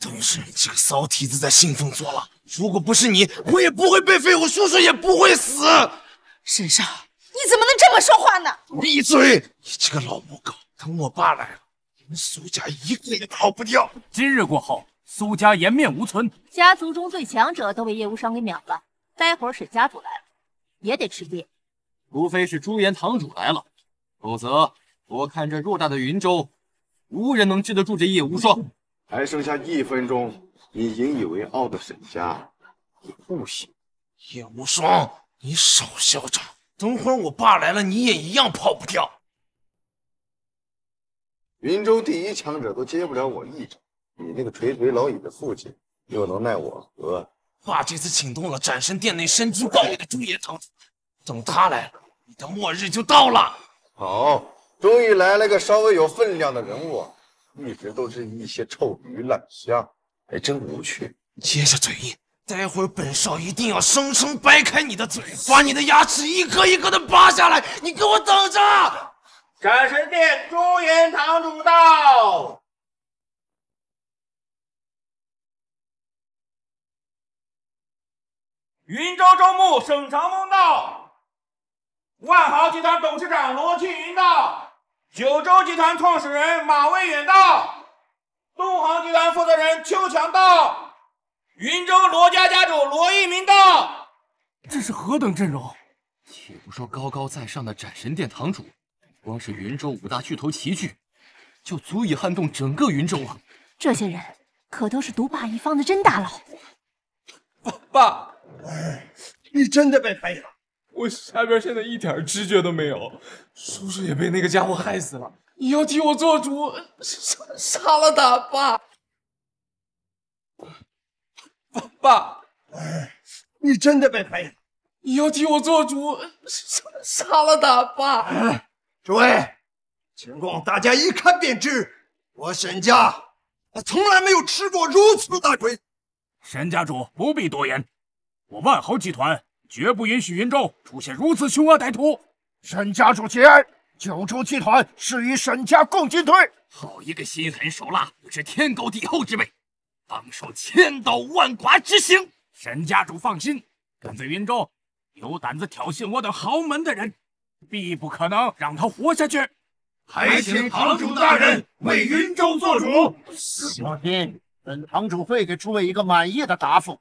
都是你这个骚蹄子在兴风作浪，如果不是你，我也不会被废，我叔叔也不会死。沈少，你怎么能这么说话呢？闭嘴！你这个老母狗，等我爸来了，你们苏家一个也逃不掉。今日过后，苏家颜面无存。家族中最强者都被叶无双给秒了，待会儿沈家主来了，也得吃瘪。除非是朱颜堂主来了，否则我看这偌大的云州，无人能治得住这叶无双。嗯，还剩下一分钟，你引以为傲的沈家也不行。叶无双，你少嚣张，等会儿我爸来了，你也一样跑不掉。云州第一强者都接不了我一掌，你那个垂垂老矣的父亲又能奈我何？爸这次请动了斩神殿内身居高位的朱颜堂主，等他来了，你的末日就到了。好，终于来了个稍微有分量的人物。一直都是一些臭鱼烂虾，还真无趣。接着嘴硬，待会儿本少一定要生生掰开你的嘴，把你的牙齿一颗一颗的扒下来！你给我等着！斩神殿朱颜堂主到。云州州牧沈长风到，万豪集团董事长罗庆云到。九州集团创始人马卫远到，东航集团负责人邱强到，云州罗家家主罗一鸣到。这是何等阵容！且不说高高在上的斩神殿堂主，光是云州五大巨头齐聚，就足以撼动整个云州啊！这些人可都是独霸一方的真大佬。爸爸，你真的被废了！我下边现在一点知觉都没有，叔叔也被那个家伙害死了。你要替我做主，杀杀了他吧！爸爸，你真的被废了。你要替我做主，杀杀了他吧！诸位，情况大家一看便知，我沈家从来没有吃过如此大亏。沈家主不必多言，我万豪集团绝不允许云州出现如此凶恶歹徒！沈家主节哀，九州集团是与沈家共进退。好一个心狠手辣、不知天高地厚之辈，当受千刀万剐之刑！沈家主放心，敢在云州有胆子挑衅我等豪门的人，必不可能让他活下去。还请堂主大人为云州做主。放心，本堂主会给诸位一个满意的答复。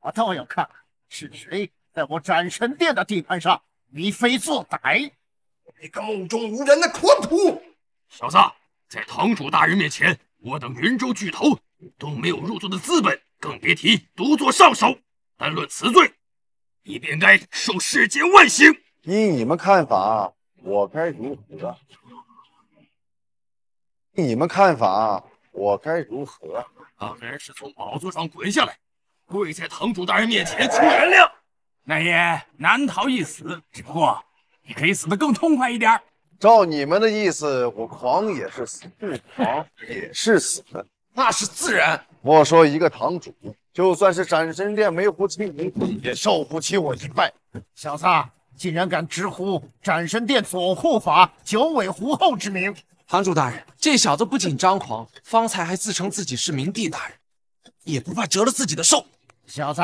我倒要看看是谁在我斩神殿的地盘上为非作歹，为目中无人的狂徒！小子，在堂主大人面前，我等云州巨头都没有入座的资本，更别提独坐上首。单论此罪，你便该受世间万刑。依你们看法，我该如何？依你们看法，我该如何？当然是从宝座上滚下来，跪在堂主大人面前求原谅。那也难逃一死，只不过你可以死得更痛快一点。照你们的意思，我狂也是死，不狂也是死，那是自然。莫说一个堂主，就算是斩神殿梅湖青云，也受不起我一拜。小子，竟然敢直呼斩神殿左护法九尾狐后之名！堂主大人，这小子不仅张狂，方才还自称自己是明帝大人，也不怕折了自己的寿。小子，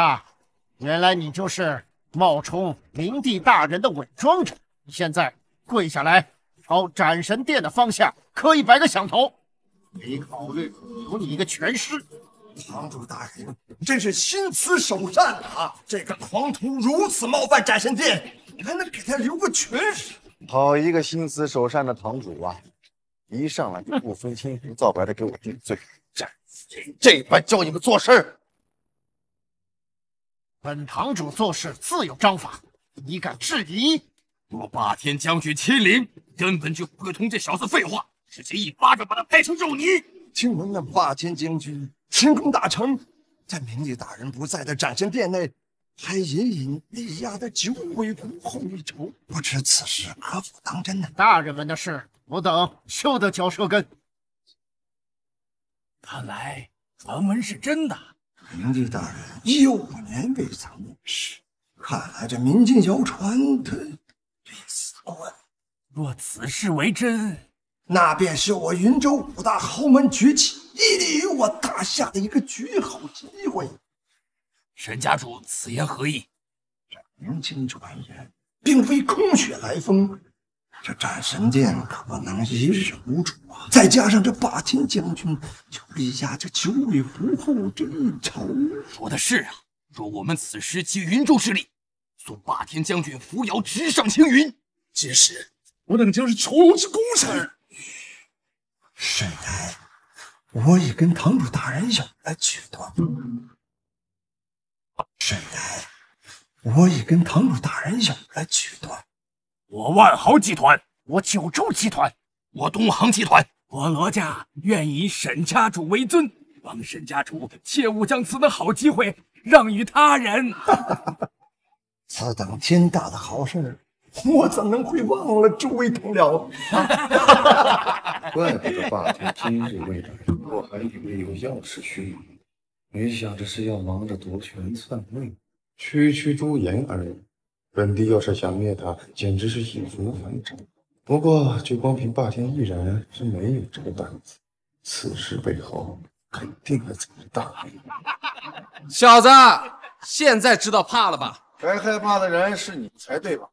原来你就是冒充明帝大人的伪装者！你现在跪下来，朝斩神殿的方向磕一百个响头。没考虑有你一个全尸。堂主大人真是心慈手善啊！这个狂徒如此冒犯斩神殿，你还能给他留个全尸？好一个心慈手善的堂主啊！一上来就不分青红皂白的给我定罪，这这般教你们做事！本堂主做事自有章法，你敢质疑？我霸天将军亲临，根本就不会同这小子废话，直接一巴掌把他拍成肉泥。听闻那霸天将军神功大成，在明帝大人不在的斩神殿内，还隐隐力压的九尾狐后一筹，不知此事可否当真呢？大人们的事，我等休得嚼舌根。看来传闻是真的。明帝大人九年未曾面世，看来这民间谣传他对此过问。若此事为真，那便是我云州五大豪门崛起，屹立于我大夏的一个绝好机会。沈家主此言何意？这民间传言并非空穴来风。 这战神殿可能一日无主啊！再加上这霸天将军就力压这九尾狐后这一筹。说的是啊，若我们此时集云州之力，送霸天将军扶摇直上青云，届时我等将是囚龙之功臣。沈然，我已跟堂主大人有了决断。沈然，我已跟堂主大人有了决断。 我万豪集团，我九州集团，我东航集团，我罗家愿以沈家主为尊，望沈家主切勿将此等好机会让与他人。此等天大的好事，我怎能会忘了诸位同僚？怪不得霸天今日未来，我还以为有要事需忙，没想这是要忙着夺权篡位，区区朱颜而已。 本帝要是想灭他，简直是易如反掌。不过，就光凭霸天一人是没有这个胆子。此事背后肯定还藏着大秘密。小子，现在知道怕了吧？该害怕的人是你才对吧？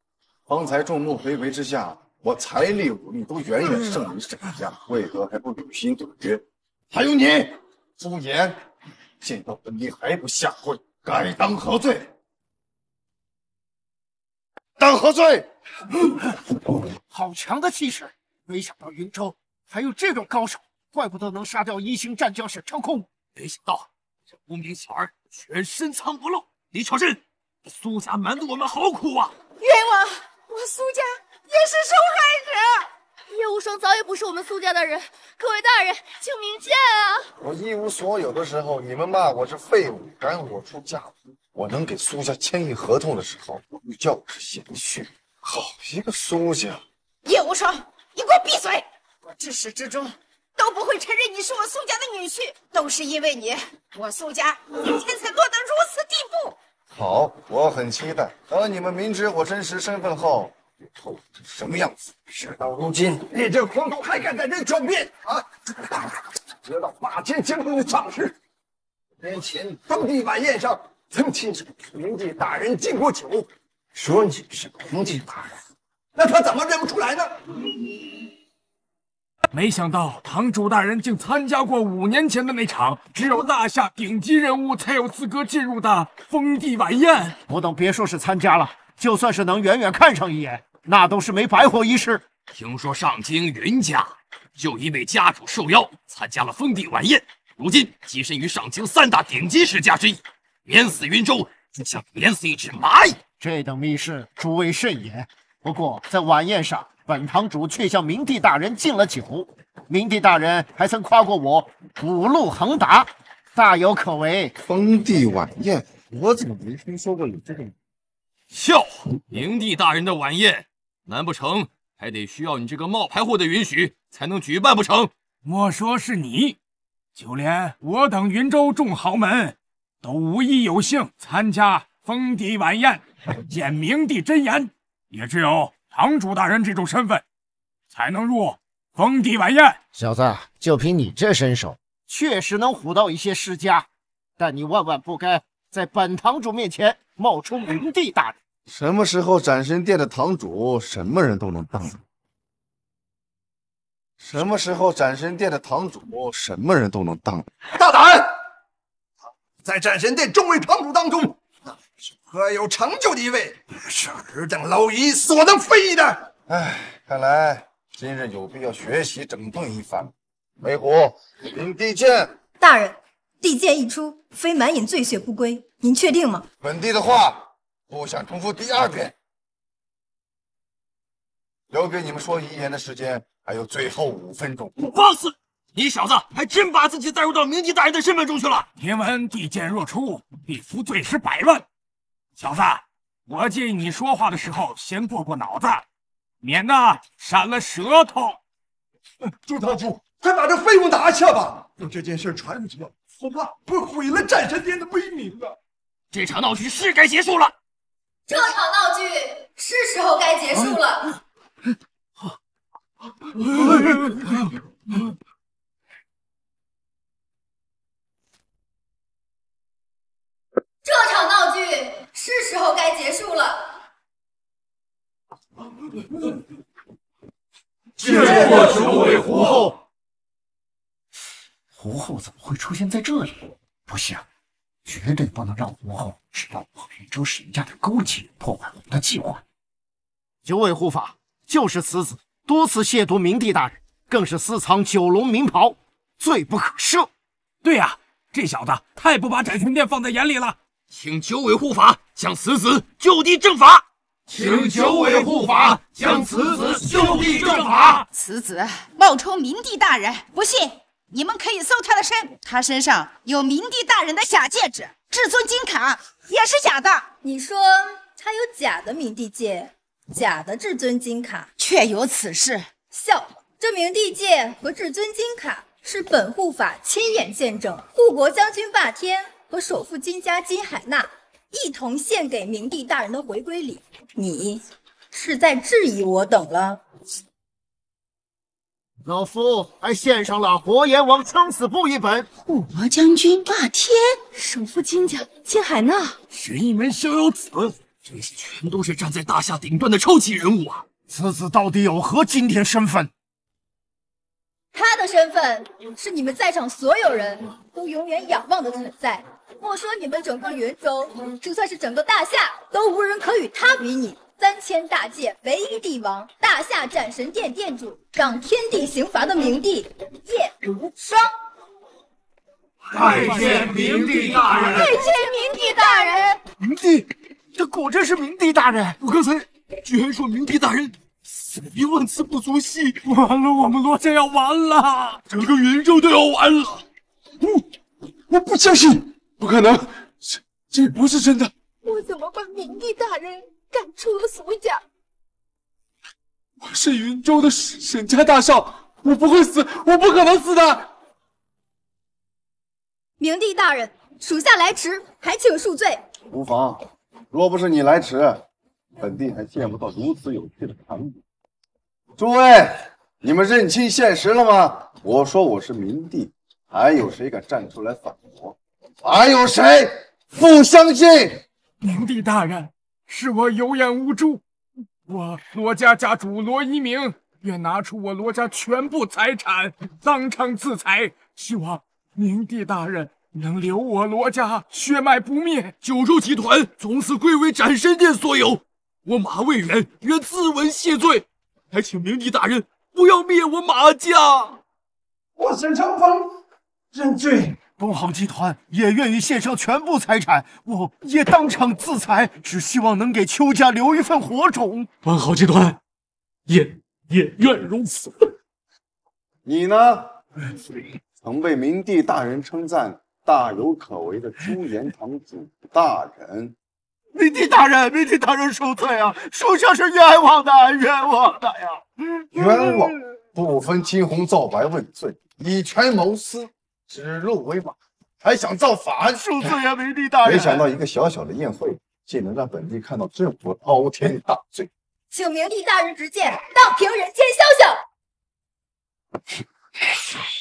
方才众目睽睽之下，我财力武力都远远胜于沈家，为何还不履行赌约？还有你，朱颜，见到本帝还不下跪，该当何罪？ 当何罪？好强的气势！没想到云州还有这种高手，怪不得能杀掉一星战将沈长空。没想到这无名小儿全深藏不露。李巧真，苏家瞒得我们好苦啊！冤枉！我苏家也是受害者。叶无双早已不是我们苏家的人，各位大人请明鉴啊！我一无所有的时候，你们骂我是废物，赶我出家门。 我能给苏家签一合同的时候，寓教之贤婿。好一个苏家！叶无双，你给我闭嘴！我至始至终都不会承认你是我苏家的女婿，都是因为你，我苏家今天才落得如此地步。好，我很期待。当你们明知我真实身份后，以后是什么样子？事到如今，你这狂徒还敢在这狡辩啊！得到霸天将军的赏识，年前封地晚宴上。 曾亲手给明帝大人敬过酒，说你是明帝大人，那他怎么认不出来呢？没想到堂主大人竟参加过五年前的那场只有大夏顶级人物才有资格进入的封地晚宴。我等别说是参加了，就算是能远远看上一眼，那都是没白活一世。听说上京云家就因为家主受邀参加了封地晚宴，如今跻身于上京三大顶级世家之一。 碾死云州，就像碾死一只蚂蚁。这等密事，诸位慎也。不过在晚宴上，本堂主却向明帝大人敬了酒，明帝大人还曾夸过我五路横达，大有可为。封地晚宴，我怎么没听说过有这种？笑话！明帝大人的晚宴，难不成还得需要你这个冒牌货的允许才能举办不成？莫说是你，就连我等云州众豪门。 都无一有幸参加封地晚宴，见明帝真言，也只有堂主大人这种身份，才能入封地晚宴。小子，就凭你这身手，确实能唬到一些世家，但你万万不该在本堂主面前冒充明帝大人。什么时候斩神殿的堂主什么人都能当？什么时候斩神殿的堂主什么人都能当？大胆！ 在战神殿众位堂主当中，那是颇有成就的一位，是尔等蝼蚁所能非议的。哎，看来今日有必要学习整顿一番。梅虎，领地剑。大人，地剑一出，非满眼罪血不归，您确定吗？本帝的话不想重复第二遍，留给你们说遗言的时间还有最后五分钟。放肆！ 你小子还真把自己带入到明帝大人的身份中去了！听闻地剑若出，必服罪十百万。小子，我建议你说话的时候先过过脑子，免得闪了舌头。呃、朱堂主，快把这废物拿下吧！等这件事传出去，我怕会毁了战神殿的威名啊！这场闹剧是该结束了，这场闹剧是时候该结束了。这场闹剧是时候该结束了。见过九尾狐后。 狐后怎么会出现在这里？不行，绝对不能让狐后知道我与州沈家的勾结，破坏我们的计划。九尾护法就是此子，多次亵渎明帝大人，更是私藏九龙名袍，罪不可赦。对呀、啊，这小子太不把展神殿放在眼里了。请九尾护法将此子就地正法。请九尾护法将此子就地正法。此子冒充明帝大人，不信。 你们可以搜他的身，他身上有明帝大人的假戒指，至尊金卡也是假的。你说他有假的明帝戒，假的至尊金卡，确有此事。笑话！这明帝戒和至尊金卡是本护法亲眼见证，护国将军霸天和首富金家金海娜一同献给明帝大人的回归礼。你是在质疑我等了？ 老夫还献上了活阎王生死簿一本。护国将军霸天，首富金家金海娜，玄一门逍遥子，这些全都是站在大夏顶端的超级人物啊！此子到底有何惊天身份？他的身份是你们在场所有人都永远仰望的存在。莫说你们整个云州，就算是整个大夏，都无人可与他比拟。 三千大界唯一帝王，大夏战神殿殿主，让天地刑罚的明帝叶无双。拜见明帝大人！拜见明帝大人！明帝，这果真是明帝大人！我刚才居然说明帝大人死了一万次不足惜，完了，我们罗家要完了，整个云州都要完了。我我不相信，不可能，这这不是真的。我怎么会明帝大人？ 赶出了俗家，我是云州的沈家大少，我不会死，我不可能死的。明帝大人，属下来迟，还请恕罪。无妨，若不是你来迟，本帝还见不到如此有趣的场景。诸位，你们认清现实了吗？我说我是明帝，还有谁敢站出来反驳？还有谁不相信？明帝大人。 是我有眼无珠，我罗家家主罗一鸣愿拿出我罗家全部财产当场赐财，希望明帝大人能留我罗家血脉不灭，九州集团从此归为斩神殿所有。我马卫元愿自刎谢罪，还请明帝大人不要灭我马家。我沈长风认罪。 东航集团也愿意献上全部财产，我也当场自裁，只希望能给邱家留一份火种。万豪集团也也愿如此。你呢？曾被明帝大人称赞大有可为的朱颜堂主大人，明帝大人，明帝大人恕罪啊！属下是冤枉的，冤枉的呀！冤枉不分青红皂白问罪，以权谋私。 指鹿为马，还想造反？恕罪呀，明帝大人！没想到一个小小的宴会，竟能让本帝看到这么滔天大罪。请明帝大人直谏，荡平人间宵小。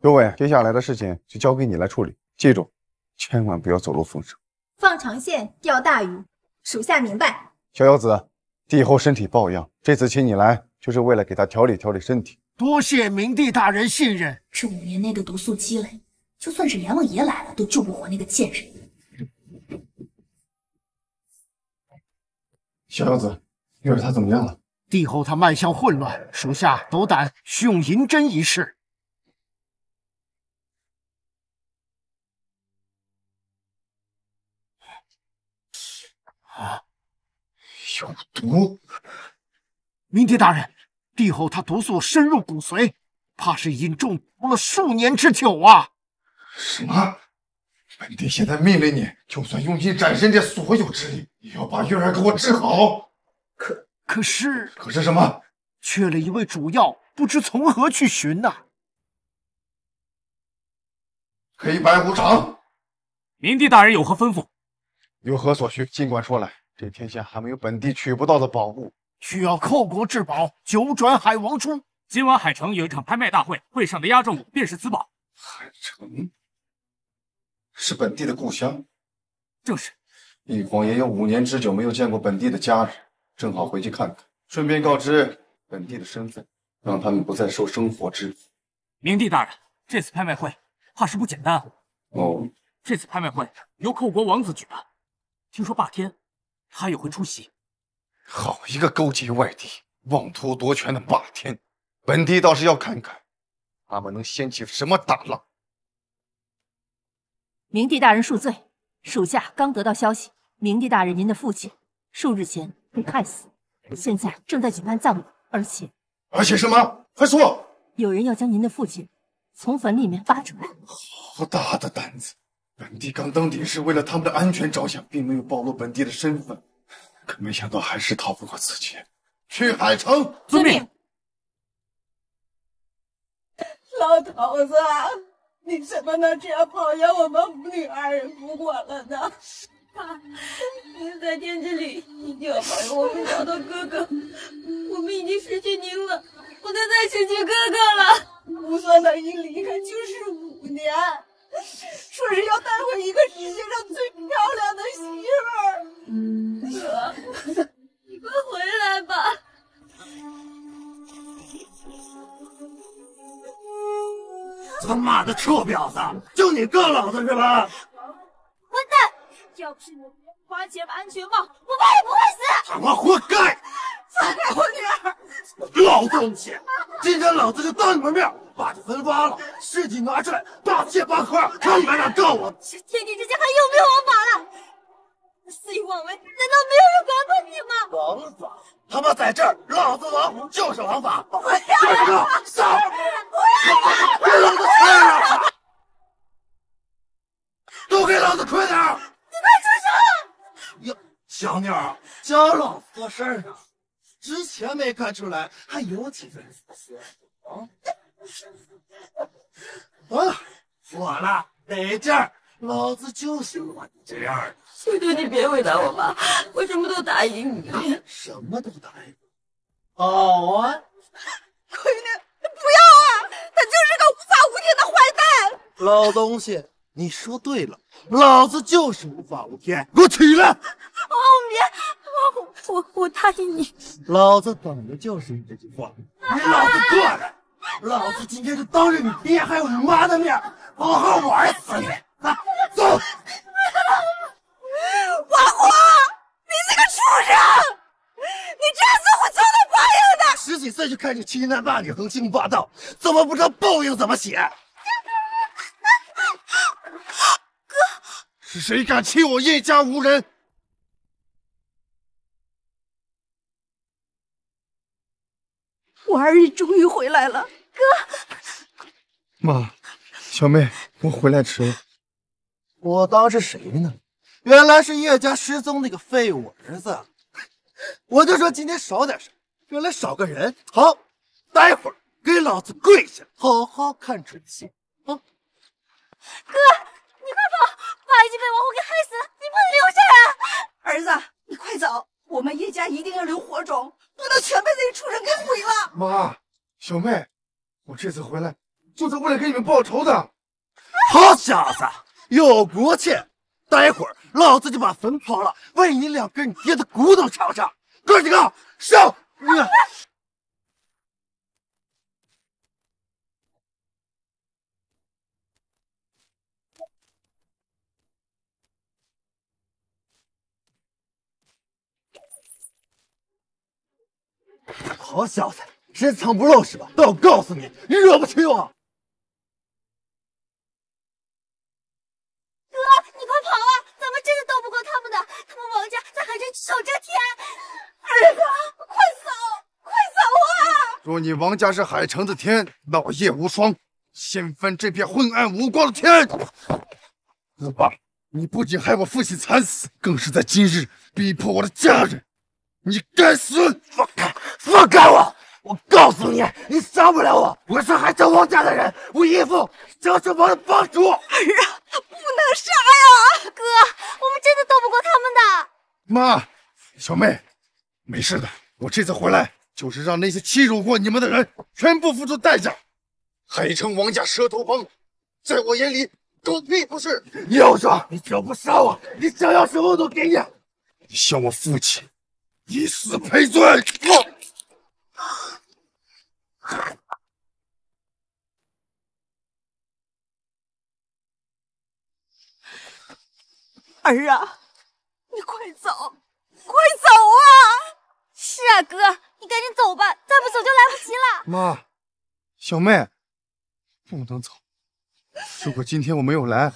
各位，接下来的事情就交给你来处理，记住，千万不要走漏风声。放长线钓大鱼，属下明白。逍遥子，帝后身体抱恙，这次请你来。 就是为了给他调理调理身体。多谢明帝大人信任。这五年内的毒素积累，就算是阎王爷来了，都救不活那个贱人。逍遥子，月儿她怎么样了？帝后她脉象混乱，属下斗胆需用银针一试。啊，有毒！ 明帝大人，帝后她毒素深入骨髓，怕是已经中毒了数年之久啊！什么？本帝现在命令你，就算用尽斩身这所有之力，也要把月儿给我治好。可可是可是什么？缺了一味主药，不知从何去寻呐、啊。黑白无常，明帝大人有何吩咐？有何所需，尽管说来。这天下还没有本地取不到的宝物，需要寇国至宝九转海王珠。今晚海城有一场拍卖大会，会上的压轴舞便是此宝。海城是本地的故乡，正是。一晃也有五年之久没有见过本地的家人，正好回去看看，顺便告知本地的身份，让他们不再受生活之苦。明帝大人，这次拍卖会怕是不简单啊！哦，这次拍卖会由寇国王子举办，听说霸天他也会出席。好一个勾结外敌、妄图夺权的霸天！本地倒是要看看，他们能掀起什么大浪。明帝大人恕罪，属下刚得到消息，明帝大人您的父亲数日前被害死，现在正在举办葬礼，而且而且什么？快说！有人要将您的父亲从坟里面挖出来。好大的胆子！本地刚登顶是为了他们的安全着想，并没有暴露本地的身份，可没想到还是逃不过此劫。去海城，遵命。 老头子，你怎么能这样抛下我们母女二人不管了呢？爸，在电视里一定要保佑我们找到哥哥。我们已经失去您了，不能再失去哥哥了。吴三等一离开就是五年，说是要带回一个世界上最漂亮的媳妇儿。哥，你快回来吧。 他妈的臭婊子，就你个老子是吧？混蛋！要不是我花钱买安全帽，我爸也不会死。他妈活该！放开我女儿！老东西，今天老子就当你们面把这坟挖了，尸体拿出来，大卸八块，看你们敢告我！这天地之间还有没有王法了？肆意妄为，难道没有人管过你吗？王法，他妈在这儿，老子王虎就是王法。不要！杀！ 给老子快点！都给老子快点！你快出声！哟，小妞儿，教老子做事儿呢，之前没看出来，还有几分自信啊！完了，火了，得劲儿！老子就喜欢你这样的。翠翠，你别为难我吧，我什么都答应你。什么都答应？好啊，闺女。 他就是个无法无天的坏蛋！老东西，你说对了，老子就是无法无天！给我起来！王虎明，我我我答应你，老子等的就是你这句话。你老子过来！老子今天就当着你爹还有你妈的面，好好玩死你！啊，走！王虎，你是个畜生！ 你这样做我从来不答应的！十几岁就开始欺男霸女、横行霸道，怎么不知道报应怎么写？哥，是谁敢欺我叶家无人？我二人终于回来了，哥。妈，小妹，我回来迟了。我当是谁呢？原来是叶家失踪那个废物儿子。 我就说今天少点什么，原来少个人。好，待会儿给老子跪下，好好看春熙啊！哥，你快跑！爸已经被王虎给害死了，你不能留下啊！儿子，你快走，我们叶家一定要留火种，不能全被这畜生给毁了。妈，小妹，我这次回来就是为了给你们报仇的。好小子，有骨气！ 待会儿老子就把坟刨了，喂你两根你爹的骨头尝尝！哥几个上！呃、好小子，深藏不露是吧？但我告诉你，你惹不起我！ 好啊！咱们真的斗不过他们的，他们王家在海城守着天。儿子，快走，快走啊！若你王家是海城的天，老叶无双，掀翻这片昏暗无光的天。爸，你不仅害我父亲惨死，更是在今日逼迫我的家人。你该死！放开，放开我！我告诉你，你杀不了我！我是海城王家的人，我义父张胜王的帮主。儿啊，不能杀呀！哥，我们真的斗不过他们的。妈，小妹，没事的。我这次回来就是让那些欺辱过你们的人全部付出代价。海城王家蛇头帮，在我眼里狗屁不是。要杀你就不杀我，你想要什么都给你。你向我父亲以死赔罪。我。 儿啊，你快走，快走啊！是啊，哥，你赶紧走吧，再不走就来不及了。妈，小妹，不能走。如果今天我没有来，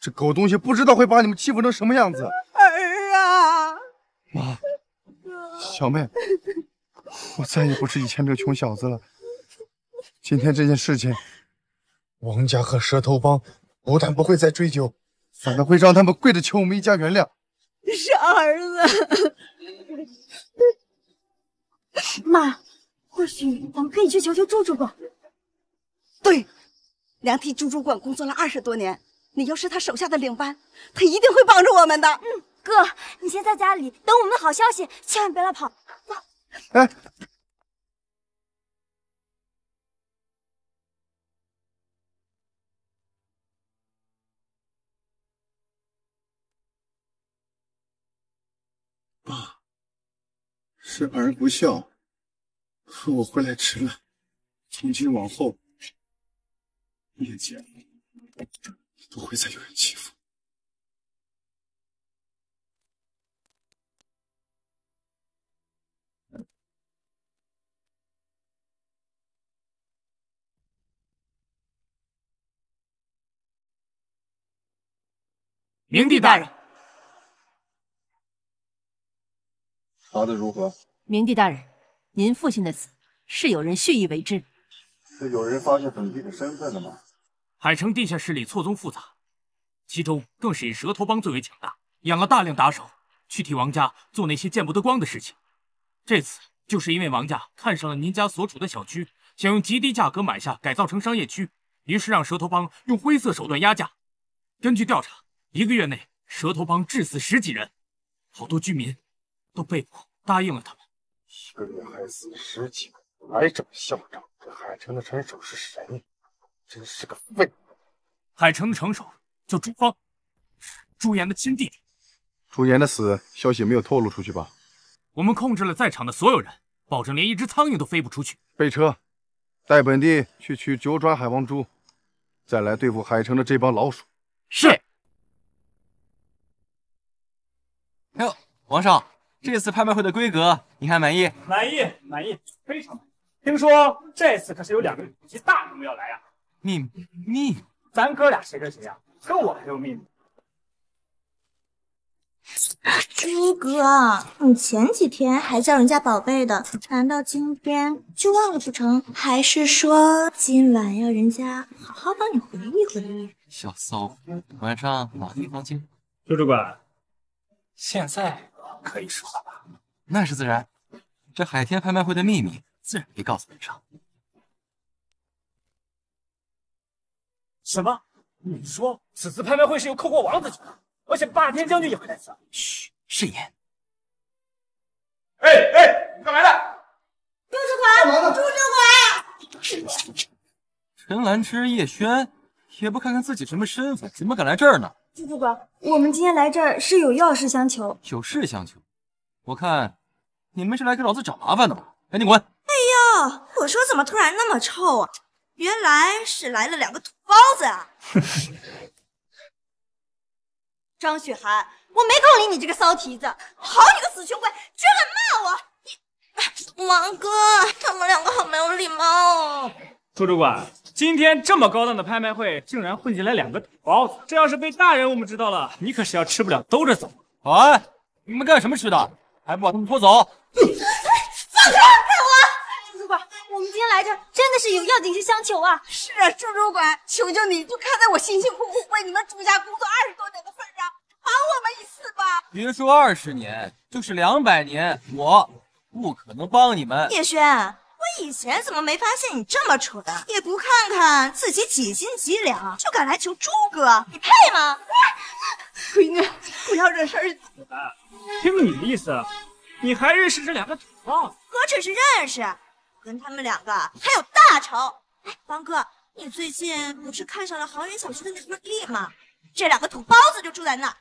这狗东西不知道会把你们欺负成什么样子。儿啊，妈，小妹。 我再也不是以前这个穷小子了。今天这件事情，王家和蛇头帮不但不会再追究，反倒会让他们跪着求我们一家原谅。是儿子，妈，或许咱们可以去求求猪猪吧。对，梁替猪猪馆工作了二十多年，你要是他手下的领班，他一定会帮助我们的。嗯，哥，你先在家里等我们的好消息，千万别乱跑。 哎，爸，是儿不孝，我回来迟了。从今往后，叶姐不会再有人欺负。 明帝大人，查得如何？明帝大人，您父亲的死是有人蓄意为之？是有人发现本地的身份了吗？海城地下势力错综复杂，其中更是以蛇头帮最为强大，养了大量打手去替王家做那些见不得光的事情。这次就是因为王家看上了您家所处的小区，想用极低价格买下，改造成商业区，于是让蛇头帮用灰色手段压价。根据调查。 一个月内，蛇头帮致死十几人，好多居民都被迫答应了他们。一个月害死十几个，还整校长。这海城的城守是谁？真是个废物！海城的城守叫朱芳，朱颜的亲弟弟。朱颜的死消息没有透露出去吧？我们控制了在场的所有人，保证连一只苍蝇都飞不出去。备车，带本地去取九爪海王珠，再来对付海城的这帮老鼠。是。 哎呦，王少，这次拍卖会的规格你看满意？满意，满意，非常满意。听说这次可是有两个顶级大名要来啊！秘密，秘密，咱哥俩谁跟谁呀、啊？跟我还有秘密？朱哥，你前几天还叫人家宝贝的，难道今天就忘了不成？还是说今晚要人家好好帮你回忆回忆？小骚货，晚上哪地方见？朱主管。 现在可以说了吧？那是自然，这海天拍卖会的秘密自然可以告诉本少。什么？你说此次拍卖会是由寇国王子主办，而且霸天将军也会在此？嘘，慎言。哎哎，你干嘛呢？朱主管，朱主管，陈兰芝、叶轩，也不看看自己什么身份，怎么敢来这儿呢？ 朱主管，我们今天来这儿是有要事相求。有事相求？我看你们是来给老子找麻烦的吧？赶紧滚！哎呦，我说怎么突然那么臭啊？原来是来了两个土包子啊！张雪涵，我没空理你这个骚蹄子！好你个死穷鬼，居然敢骂我！王哥，他们两个好没有礼貌哦。 朱主管，今天这么高档的拍卖会，竟然混进来两个土包子，这要是被大人物们知道了，你可是要吃不了兜着走。保安，你们干什么吃的？还不把他们拖走？放开我！朱主管，我们今天来这真的是有要紧事相求啊！是啊，朱主管，求求你，就看在我辛辛苦苦为你们朱家工作二十多年的份上，还我们一次吧！别说二十年，就是两百年，我不可能帮你们。叶轩。 为我以前怎么没发现你这么蠢？也不看看自己几斤几两，就敢来求猪哥，你配吗？闺女，不要惹事儿。小白，听你的意思，你还认识这两个土豪？我只是认识，跟他们两个还有大仇。哎，王哥，你最近不是看上了豪园小区的那块地吗？这两个土包子就住在那儿，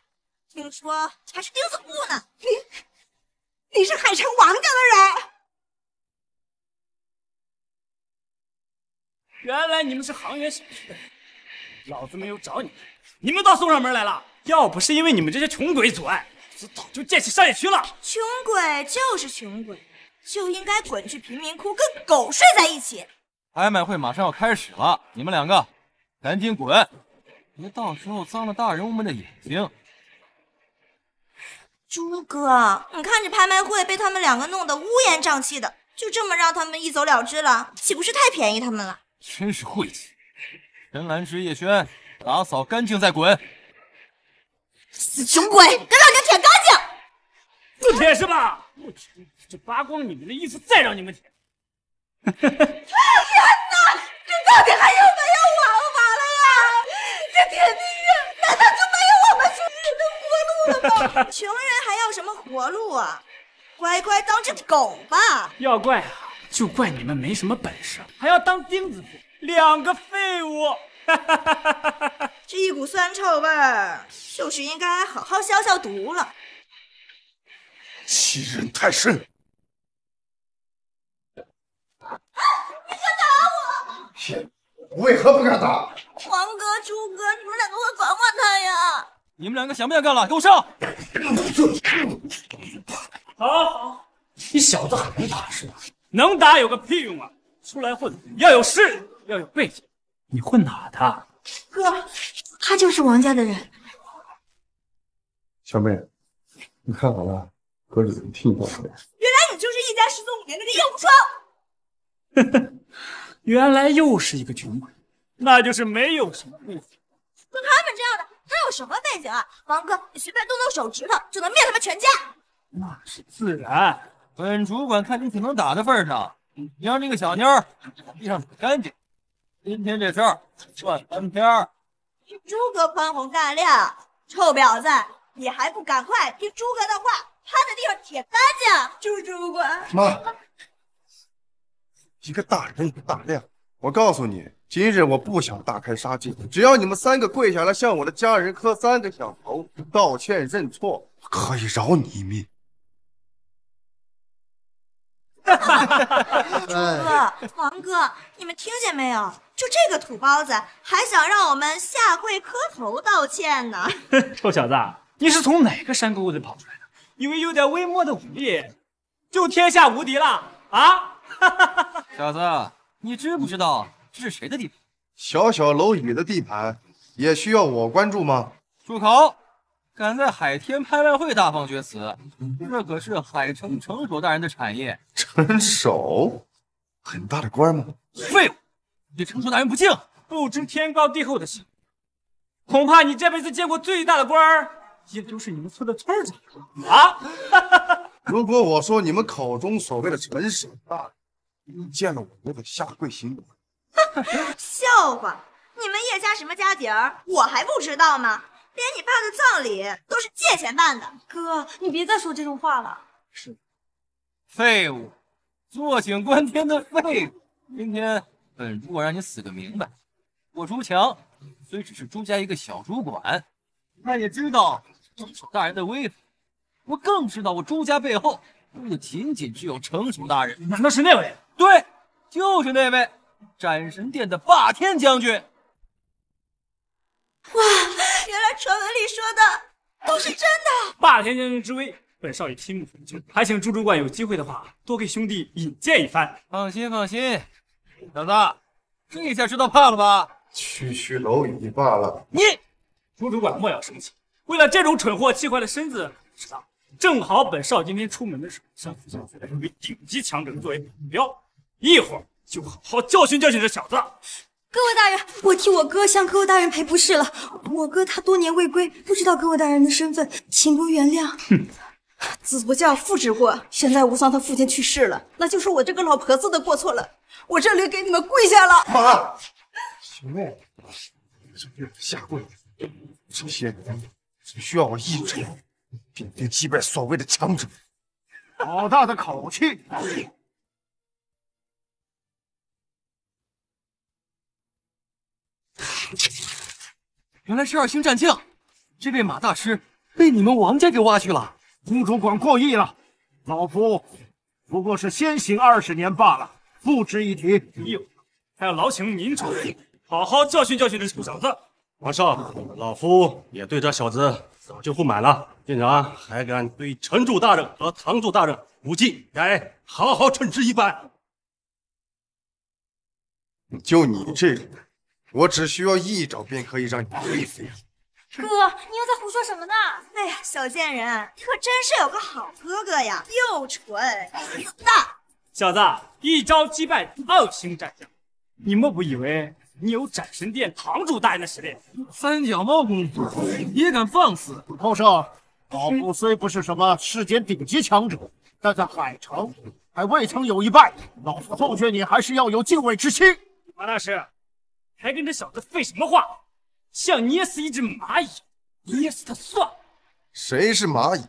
听说还是钉子户呢。你，你是海城王家的人。 原来你们是航源小区的人，老子没有找你们，你们倒送上门来了。要不是因为你们这些穷鬼阻碍，老子早就建起山野区了。穷鬼就是穷鬼，就应该滚去贫民窟，跟狗睡在一起。拍卖会马上要开始了，你们两个赶紧滚，别到时候脏了大人物们的眼睛。朱哥，你看这拍卖会被他们两个弄得乌烟瘴气的，就这么让他们一走了之了，岂不是太便宜他们了？ 真是晦气！陈兰芝、叶轩，打扫干净再滚。死穷鬼，给老娘舔干净！不舔是吧？不舔，就扒光你们的衣服，再让你们舔。天哪，这到底还有没有王法了呀？这舔地狱，难道就没有我们穷人的活路了吗？穷人还要什么活路啊？乖乖当只狗吧。要怪啊！ 就怪你们没什么本事，还要当钉子户，两个废物！这一股酸臭味儿，就是应该好好消消毒了。欺人太甚！啊！你敢打我？为何不敢打？黄哥、朱哥，你们两个快管管他呀！你们两个想不想干了？给我上！好，好，你小子很打是吧？ 能打有个屁用啊！出来混要有势力，要有背景。你混哪的？哥，他就是王家的人。小妹，你看好了，哥怎么替你保护？原来你就是一家失踪五年的叶无双。呵呵，原来又是一个穷鬼，那就是没有什么背景。就他们这样的，他有什么背景啊？王哥，你随便动动手指头就能灭他们全家。那是自然。 本主管看你挺能打的份上，你让那个小妞地上干净。今天这事儿算翻篇儿。朱哥宽宏大量，臭婊子，你还不赶快听朱哥的话，趴在地上舔干净！朱主管，妈，一个大人一个大量，我告诉你，今日我不想大开杀戒，只要你们三个跪下来向我的家人磕三个响头，道歉认错，我可以饶你一命。 朱哥、王哥，你们听见没有？就这个土包子，还想让我们下跪磕头道歉呢！臭小子，你是从哪个山沟里跑出来的？以为有点微末的武力，就天下无敌了啊？小子，你知不知道这是谁的地盘？小小蝼蚁的地盘，也需要我关注吗？住口！ 敢在海天拍卖会大放厥词，这可是海城城守大人的产业。城守，很大的官吗？废物！对城守大人不敬，不知天高地厚的心，恐怕你这辈子见过最大的官儿，也就是你们村的村长啊！如果我说你们口中所谓的城守大人，见了我也得下跪行礼。笑话！你们叶家什么家底儿，我还不知道吗？ 连你爸的葬礼都是借钱办的，哥，你别再说这种话了。是，废物，坐井观天的废物。今天本主管让你死个明白。我朱强虽只是朱家一个小主管，但也知道城守大人的威风。我更知道我朱家背后不仅仅只有城守大人。难道是那位？对，就是那位斩神殿的霸天将军。哇！ 原来传闻里说的都是真的。霸天将军之威，本少爷听不进去，还请朱主管有机会的话，多给兄弟引荐一番。放心放心，小子，这下知道怕了吧？区区蝼蚁罢了。你，朱主管莫要生气，为了这种蠢货气坏了身子，不知道。正好本少今天出门的时候，想扶小飞为顶级强者作为目标，一会儿就好好教训教训这小子。 各位大人，我替我哥向各位大人赔不是了。我哥他多年未归，不知道各位大人的身份，请多原谅。哼，子不教，父之过。现在无双他父亲去世了，那就是我这个老婆子的过错了。我这里给你们跪下了。妈，小妹，这下跪，这些人只需要我一人便能击败所谓的强者。好大的口气！ 原来是二星战将，这位马大师被你们王家给挖去了。吴主管过意了，老夫不过是先行二十年罢了，不值一提。还要劳请您主人好好教训教训这臭小子。王少，老夫也对这小子早就不满了，竟然还敢对城主大人和堂主大人无忌，该好好惩治一番。就你这个。 我只需要一掌便可以让你跪死！哥，你又在胡说什么呢？哎呀，小贱人，你可真是有个好哥哥呀！又蠢又大，小子一招击败二星战将，你莫不以为你有斩神殿堂主大人的实力？三脚猫功夫也敢放肆！后生，老夫虽不是什么世间顶级强者，但在海城还未曾有一败。老夫奉劝你还是要有敬畏之心。马大师。 还跟这小子废什么话？像捏死一只蚂蚁，捏死他算了。谁是蚂蚁？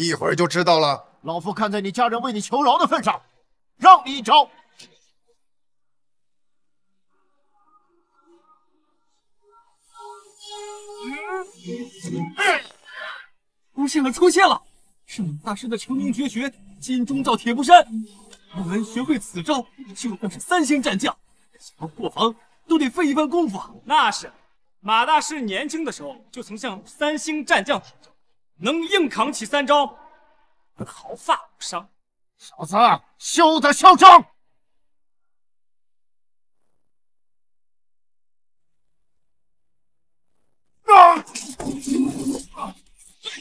一会儿就知道了。老夫看在你家人为你求饶的份上，让你一招。出现了，出现了！是马大师的成龙绝学金钟罩铁布衫。我们学会此招，就算是三星战将，想要破防。 都得费一番功夫啊！那是，马大师年轻的时候就曾向三星战将请教，能硬扛起三招，毫发无伤。小子，休得嚣张！啊！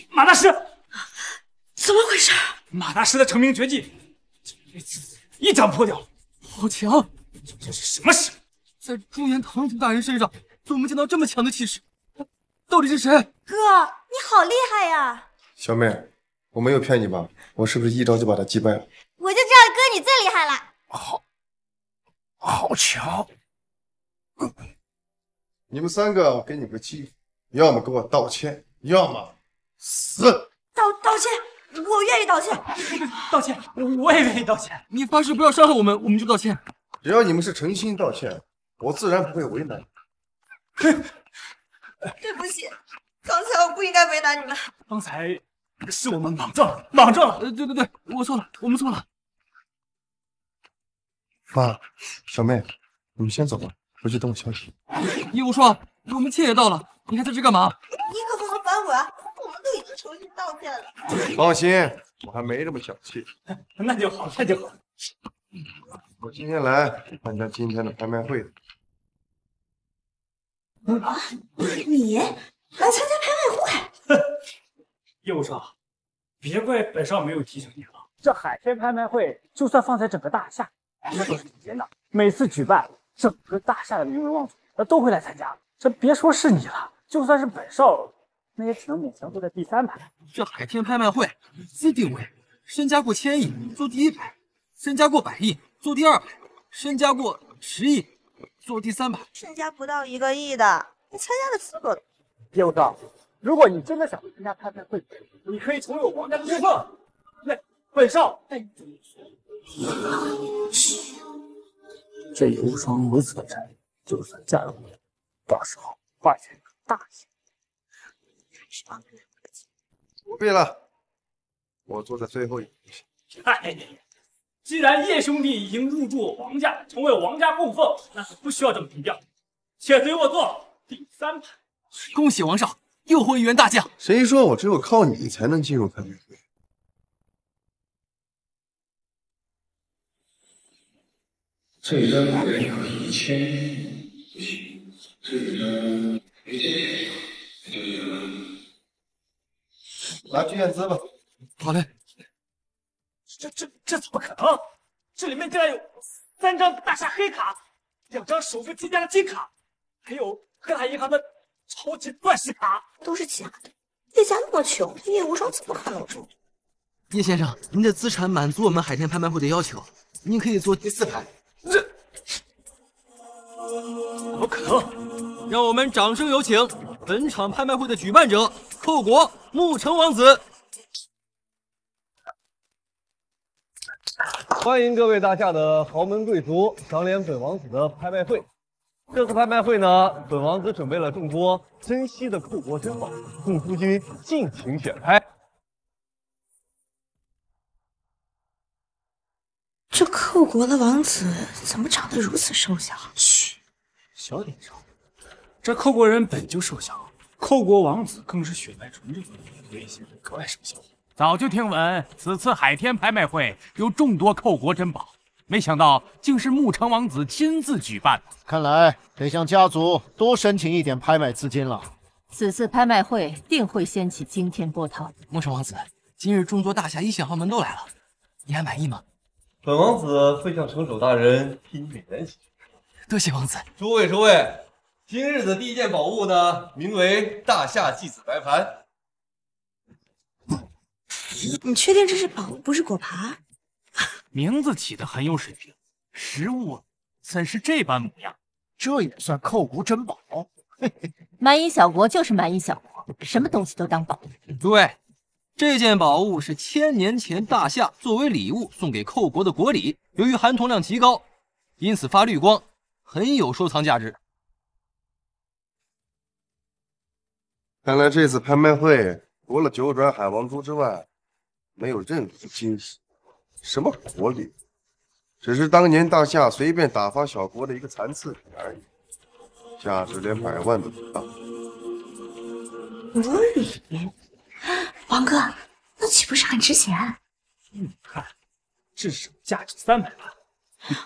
马大师，怎么回事？马大师的成名绝技，这次一掌破掉，好强！这是什么实力？ 在中原堂主大人身上，怎么见到这么强的气势？到底是谁？哥，你好厉害呀！小妹，我没有骗你吧？我是不是一招就把他击败了？我就知道哥你最厉害了。好，好强！你们三个，我给你们个机会，要么给我道歉，要么死。道道歉，我愿意道歉。道歉，我也愿意道歉。你发誓不要伤害我们，我们就道歉。只要你们是诚心道歉。 我自然不会为难。对不起，刚才我不应该为难你们。刚才是我们莽撞了，莽撞了。对对对，我错了，我们错了。爸，小妹，你们先走吧，回去等我消息。叶无双，我们歉也到了，你还在这干嘛？你可不能反悔，我们都已经诚心道歉了。放心，我还没这么小气。那就好，那就好。 我今天来参加今天的拍卖会的。啊，你来参加拍卖会？叶无双，别怪本少没有提醒你了。这海天拍卖会就算放在整个大夏，那都是顶尖的。每次举办，整个大夏的名门望族那都会来参加。这别说是你了，就算是本少，那也只能勉强坐在第三排。这海天拍卖会资定位，身家过千亿坐第一排。 身家过百亿坐第二排，身家过十亿坐第三排，身家不到一个亿的，你参加的资格都没有。叶无双，如果你真的想参加拍卖会，你可以重有王家的身份。来，本少带你走一圈。这叶无双如此的战力，就算嫁入我，到时候化成个大仙。不必了，我坐在最后一排。哎呀！ 既然叶兄弟已经入住王家，成为王家供奉，那就不需要这么低调。且随我坐第三排。恭喜王少，又获一员大将。谁说我只有靠你才能进入拍卖会？这张没有一千亿，这张一千亿，这张拿去验资吧。好嘞。 这这这怎么可能？这里面竟然有三张大厦黑卡，两张首付积家的金卡，还有各大银行的超级钻石卡，都是假的。叶家那么穷，叶无双怎么看得住？叶先生，您的资产满足我们海天拍卖会的要求，您可以做第四排。这怎么可能？让我们掌声有请本场拍卖会的举办者寇国沐橙王子。 欢迎各位大驾的豪门贵族赏脸本王子的拍卖会。这次拍卖会呢，本王子准备了众多珍稀的寇国珍宝，供诸君尽情选拍。这寇国的王子怎么长得如此瘦小？嘘，小点声。这寇国人本就瘦小，寇国王子更是血脉纯正，对一些人格外生效。 早就听闻此次海天拍卖会有众多寇国珍宝，没想到竟是沐橙王子亲自举办。看来得向家族多申请一点拍卖资金了。此次拍卖会定会掀起惊天波涛。沐橙王子，今日众多大侠一线豪门都来了，你还满意吗？本王子会向城主大人替你美言几句。多谢王子。诸位诸位，今日的第一件宝物呢，名为大夏祭子白盘。 你确定这是宝物，不是果盘？名字起得很有水平，实物怎是这般模样？这也算寇国珍宝？嘿嘿，蛮夷小国就是蛮夷小国，什么东西都当宝物。诸位，这件宝物是千年前大夏作为礼物送给寇国的国礼，由于含铜量极高，因此发绿光，很有收藏价值。看来这次拍卖会，除了九转海王珠之外， 没有任何惊喜，什么国礼，只是当年大夏随便打发小国的一个残次品而已，价值连百万都不到。国礼，王哥，那岂不是很值钱？你看，至少价值三百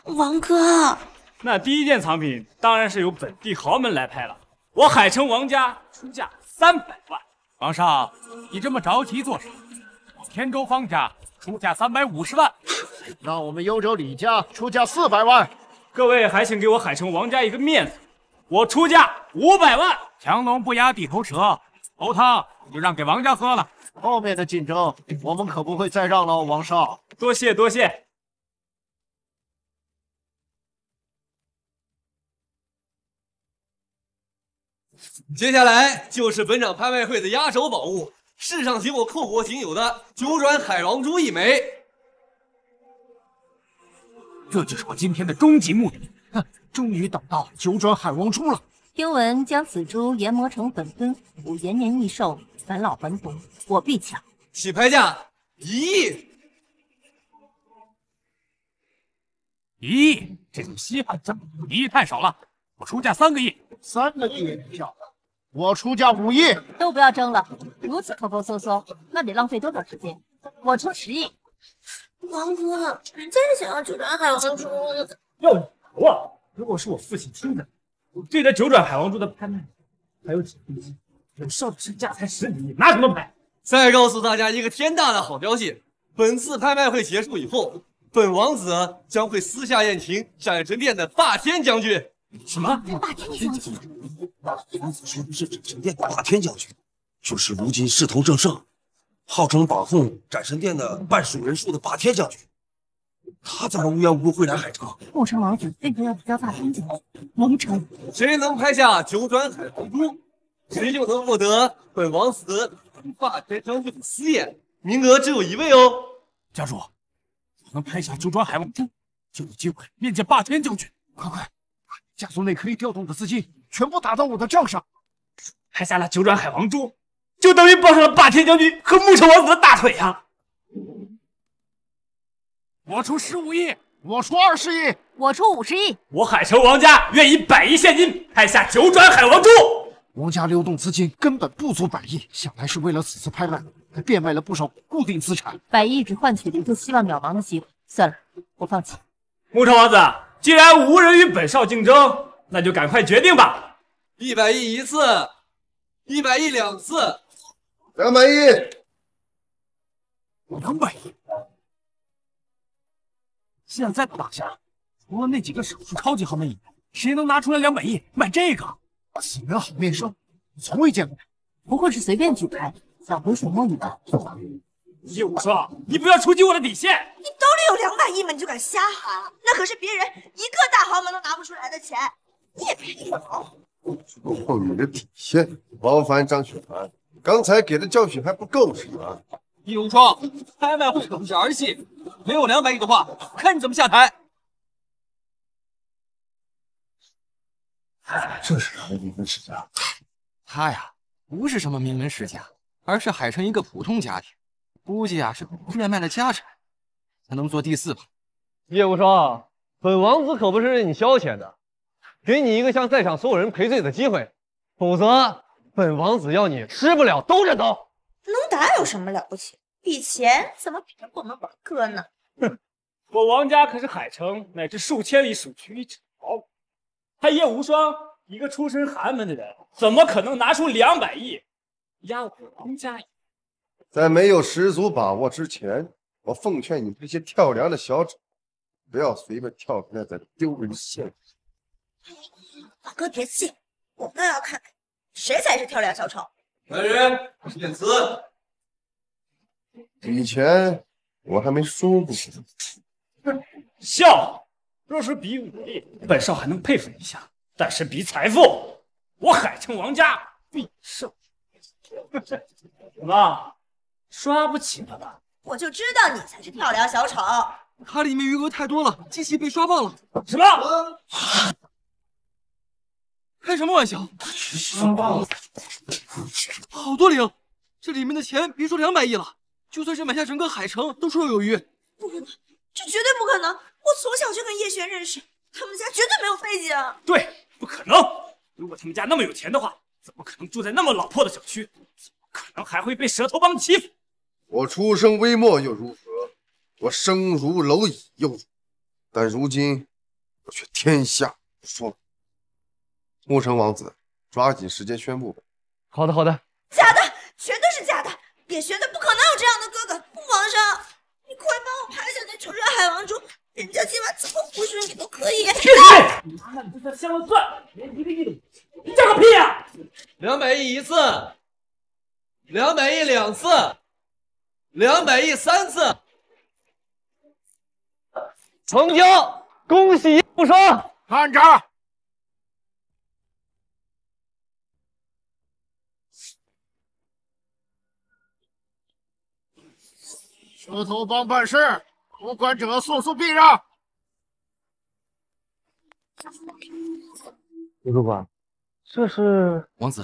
万。王哥，那第一件藏品当然是由本地豪门来拍了，我海城王家出价三百万。王少，你这么着急做啥？ 天州方家出价三百五十万，那我们幽州李家出价四百万。各位还请给我海城王家一个面子，我出价五百万。强龙不压地头蛇，头汤就让给王家喝了。后面的竞争我们可不会再让了，王少。多谢多谢。接下来就是本场拍卖会的压轴宝物。 世上仅我寇国仅有的九转海王珠一枚，这就是我今天的终极目的。哼，终于等到九转海王珠了。听闻将此珠研磨成本尊符，延年益寿，返老还童，我必抢。起拍价一亿！一亿，这种稀罕珍宝一亿太少了，我出价三个亿。三个亿也不小。 我出价五亿，都不要争了。如此抠抠搜搜，那得浪费多少时间？我出十亿。王哥，人家是想要九转海王珠，要你头啊！如果是我父亲听的，对这九转海王珠的拍卖还有几分钟，有少的身价才十几亿，拿什么拍？再告诉大家一个天大的好消息：本次拍卖会结束以后，本王子将会私下宴请闪神殿的霸天将军。 什么？霸天将军？王子说是斩神殿的霸天将军，就是如今势头正盛，号称把控斩神殿的半数人数的霸天将军。他怎么无缘无故会来海城？沐橙王子为何要提到霸天将军？蒙城，谁能拍下九转海王珠，谁就能获得本王子霸天将军的私宴，名额只有一位哦。家主，我能拍下九转海王珠，就有机会面见霸天将军。快快！ 家族内可以调动的资金全部打到我的账上，拍下了九转海王珠，就等于抱上了霸天将军和沐橙王子的大腿啊！我出十五亿，我出二十亿，我出五十亿，我海城王家愿以百亿现金拍下九转海王珠。王家流动资金根本不足百亿，想来是为了此次拍卖还变卖了不少固定资产。百亿只换取了一个希望渺茫的机会，算了，我放弃。沐橙王子。 既然无人与本少竞争，那就赶快决定吧！一百亿一次，一百亿两次，两百亿，两百亿。现在打下，除了那几个少数超级豪门以外，谁能拿出来两百亿买这个？此人好面生，从未见过，不过是随便举牌，小鬼水墨女吧？叶无双，你不要触及我的底线！你兜里有两百亿吗？你就敢瞎喊？那可是别人一个大豪门都拿不出来的钱，你也别搞！触碰你的底线，王凡、张雪凡，刚才给的教训还不够是吗？叶无双，拍卖会可不是儿戏，没有两百亿的话，看你怎么下台！这是啥名门世家？他呀，不是什么名门世家，而是海城一个普通家庭。 估计啊是变卖了家产，才能做第四吧。叶无双，本王子可不是任你消遣的，给你一个向在场所有人赔罪的机会，否则本王子要你吃不了兜着走。能打有什么了不起？比钱怎么比得过我们王哥呢？哼，我王家可是海城乃至数千里属区一指头，他叶无双一个出身寒门的人，怎么可能拿出两百亿压我王家？ 在没有十足把握之前，我奉劝你这些跳梁的小丑，不要随便跳出来再丢人现眼。老哥别气，我倒要看看谁才是跳梁小丑。来人，念词。以前我还没说过。笑，若是比武力，本少还能佩服一下；但是比财富，我海城王家必胜。怎么？ 刷不起了吧？我就知道你才是跳梁小丑。卡里面余额太多了，机器被刷爆了。什么？开什么玩笑？刷爆了，好多零，这里面的钱别说两百亿了，就算是买下整个海城都绰绰有余。不可能，这绝对不可能！我从小就跟叶璇认识，他们家绝对没有背景。对，不可能。如果他们家那么有钱的话，怎么可能住在那么老破的小区？怎么可能还会被蛇头帮欺负？ 我出生微末又如何？我生如蝼蚁又如何？但如今我却天下无双。沐橙王子，抓紧时间宣布吧。好的，好的。假的，全都是假的！叶璇他不可能有这样的哥哥。皇上，你快帮我排解那九任海王珠，人家今晚怎么服侍你都可以。去去！你妈的，你这算镶了钻，连一个亿都没有，你叫个屁呀！两百亿一次，两百亿两次。 两百亿三次，成交！恭喜叶无双！看着，蛇头帮办事，主管者速速避让。吴主管，这是王子，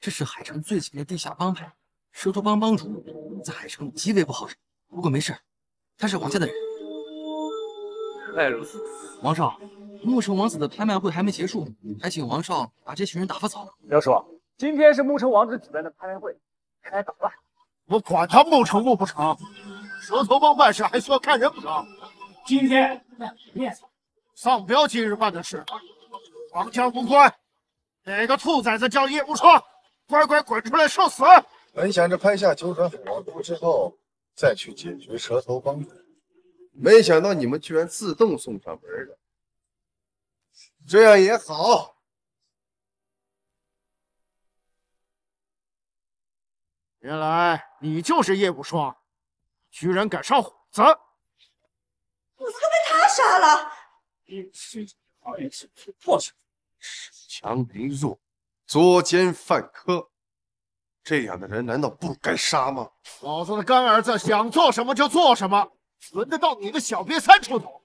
这是海城最近的地下帮派。 蛇头帮帮主在海城极为不好惹，不过没事，他是皇家的人。原来如此。王少，沐橙王子的拍卖会还没结束，还请王少把这群人打发走。刘叔，今天是沐橙王子举办的拍卖会，该捣乱。我管他沐橙沐不成，蛇头帮办事还需要看人不成？今天卖面子，丧彪今日办的事，皇家无关。哪个兔崽子叫叶无双，乖乖滚出来受死！ 本想着拍下九转海王珠之后再去解决蛇头帮主，没想到你们居然自动送上门来。这样也好，原来你就是叶无双，居然敢上虎子！虎子都被他杀了。你是好意思去破去？恃强凌弱，作奸犯科。 这样的人难道不该杀吗？老子的干儿子想做什么就做什么，轮得到你个小瘪三出头？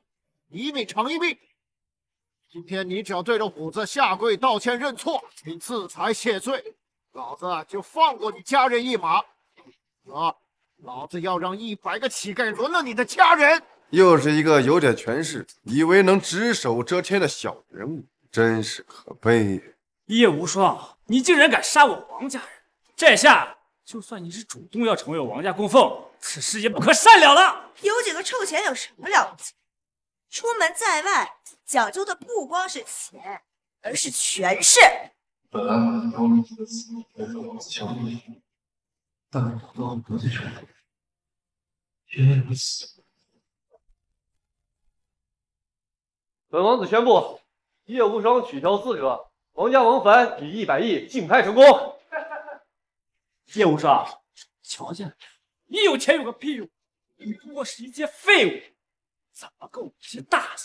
一命偿一命。今天你只要对着虎子下跪道歉认错，并自裁谢罪，老子就放过你家人一马。啊，老子要让一百个乞丐轮了你的家人！又是一个有点权势，以为能只手遮天的小人物，真是可悲。叶无双，你竟然敢杀我王家人！ 这下就算你是主动要成为我王家供奉，此事也不可善了了。有几个臭钱有什么了不起？出门在外讲究的不光是钱，而是权势。本来我的高明之词来自王子乔丽，但是我到国际权力，因为如此。本王子宣布，叶无双取消资格，王家王凡以一百亿竞拍成功。 叶无双，瞧见你有钱有个屁用！你不过是一介废物，怎么够你这大爷？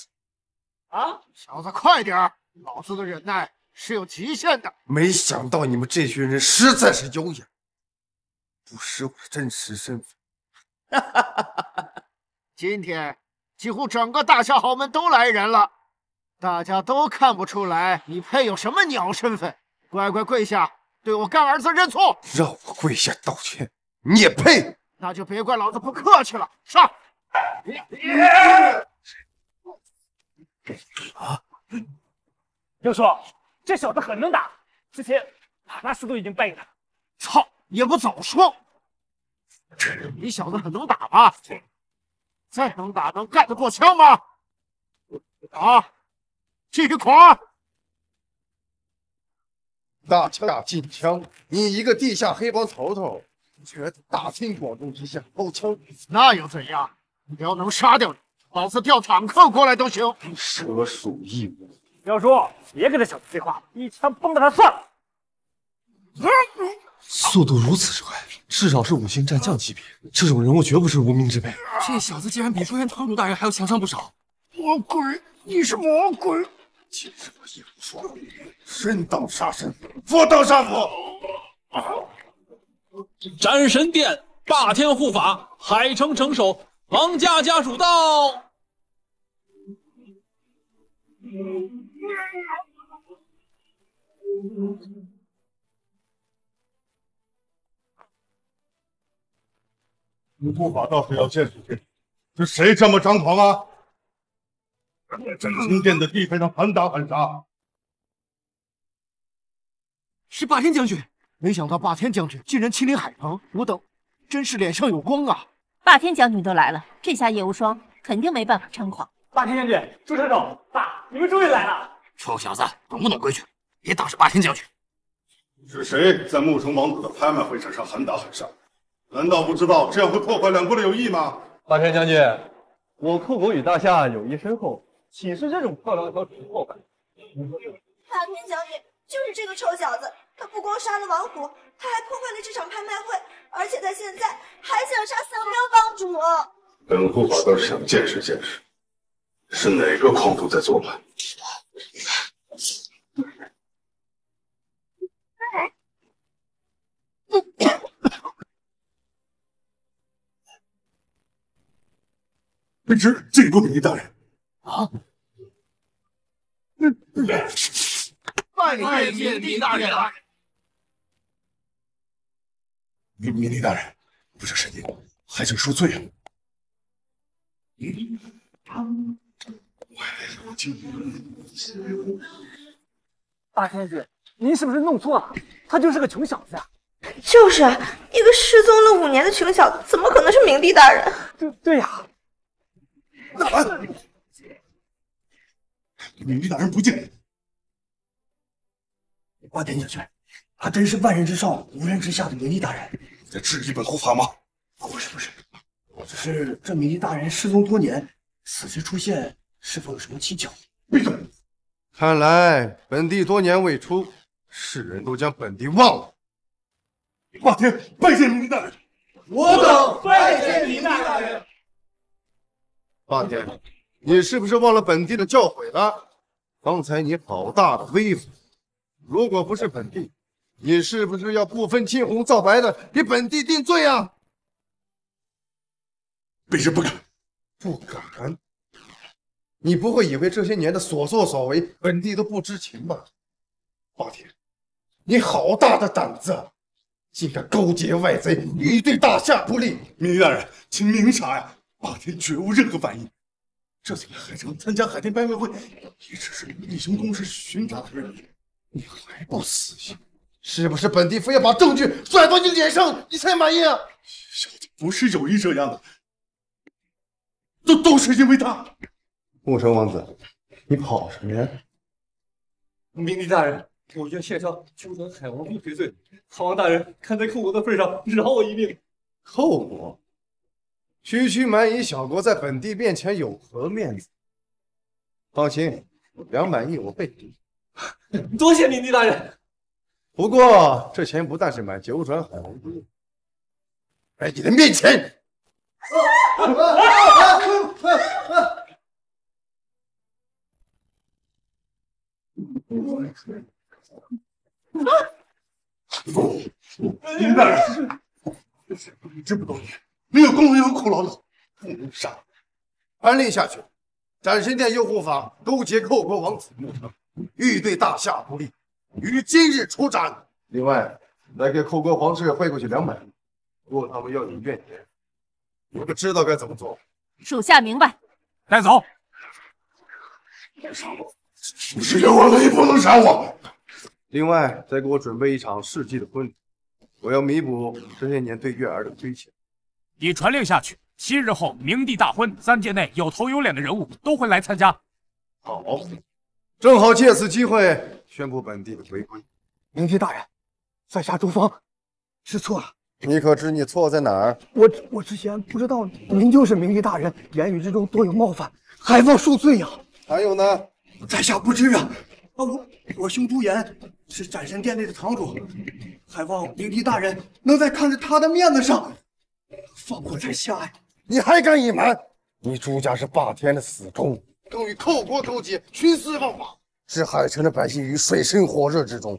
啊！小子，快点！老子的忍耐是有极限的。没想到你们这群人实在是有眼，不识我的真实身份。哈哈哈哈哈！今天几乎整个大夏豪门都来人了，大家都看不出来你配有什么鸟身份。乖乖跪下，对我干儿子认错！让我跪下道歉，你也配？ 那就别怪老子不客气了，上！啊！六叔，这小子很能打，之前哪吒师都已经败给他。操，也不早说！你小子很能打吧？再能打，能干得过枪吗？啊！继续狂！大夏禁枪，你一个地下黑帮头头！ 却大庭广众之下掏枪，那又怎样？只要能杀掉你，老子调坦克过来都行。蛇鼠一窝。廖叔，别跟这小子废话，一枪崩了他算了。速度如此之快，至少是五星战将级别，这种人物绝不是无名之辈。这小子竟然比中原堂主大人还要强上不少。魔鬼，你是魔鬼！今日我也不说，神道杀神，佛道杀佛。啊 斩神殿霸天护法海城城守王家家属到。你护法倒是要见识见识，是谁这么张狂啊？斩神殿的地非上喊打喊杀，是霸天将军。 没想到霸天将军竟然亲临海城，我等真是脸上有光啊！霸天将军都来了，这下叶无双肯定没办法猖狂。霸天将军，朱城守，爸，你们终于来了！臭小子，懂不懂规矩？别挡着霸天将军！是谁在沐城王府的拍卖会场上喊打喊杀？难道不知道这样会破坏两国的友谊吗？霸天将军，我酷狗与大夏友谊深厚，岂是这种漂亮小丑破坏？霸天将军，就是这个臭小子！ 他不光杀了王虎，他还破坏了这场拍卖会，而且他现在还想杀三喵帮主。本护法倒是想见识见识，是哪个狂徒在作乱？卑职敬重你大人。啊！拜见狄大人。 明明帝大人，不知是您，还请恕罪啊！大天子，您是不是弄错了？他就是个穷小子啊！就是啊，一个失踪了五年的穷小子，怎么可能是明帝大人？对对呀、啊！那明帝大人不见。八点将军。 还真是万人之上无人之下的明帝大人，你在质疑本护法吗？不是不是，我只是这明帝大人失踪多年，此时出现是否有什么蹊跷？闭嘴！看来本帝多年未出，世人都将本帝忘了。霸天拜见明帝大人，我等拜见明帝大人。霸天，你是不是忘了本帝的教诲了？刚才你好大的威风！如果不是本帝， 你是不是要不分青红皂白的给本帝定罪啊？卑职不敢，不敢。你不会以为这些年的所作所为，本帝都不知情吧？霸天，你好大的胆子，竟敢勾结外贼，以对大夏不利！明帝大人，请明察呀！霸天绝无任何反应。这次来海城参加海天拍卖会，也只是立行公事巡查而已。你还不死心？ 是不是本帝非要把证据甩到你脸上，你才满意啊？小子不是有意这样的，都都是因为他。沐城王子，你跑什么呀？明帝大人，我愿献上纠缠海王妃赔罪。海王大人，看在寇国的份上，饶我一命。寇国，区区蛮夷小国，在本帝面前有何面子？放心，两百亿我背地。多谢明帝大人。 不过，这钱不但是买九转海王杯，在你的面前。林大人，这不多年没有功劳有苦劳劳，不能杀。安令下去，展神殿右护法勾结寇国王子穆腾，欲对大夏不利，于今日处斩。另外，来给寇国皇室汇过去两百，如果他们要你怨言，我可知道该怎么做。属下明白。带走。别杀我！不是冤枉了，也不能杀我。 另外，再给我准备一场世纪的婚礼，我要弥补这些年对月儿的亏欠。你传令下去，七日后明帝大婚，三界内有头有脸的人物都会来参加。好，正好借此机会宣布本帝的回归。明帝大人，在下周方，知错了。你可知你错在哪儿？我我之前不知道您就是明帝大人，言语之中多有冒犯，还望恕罪呀。还有呢？在下不知啊。 啊，我我兄朱颜是展神殿内的堂主，还望明帝大人能在看着他的面子上放过在下呀！你还敢隐瞒？你朱家是霸天的死忠，更与寇国勾结，徇私枉法，置海城的百姓于水深火热之中。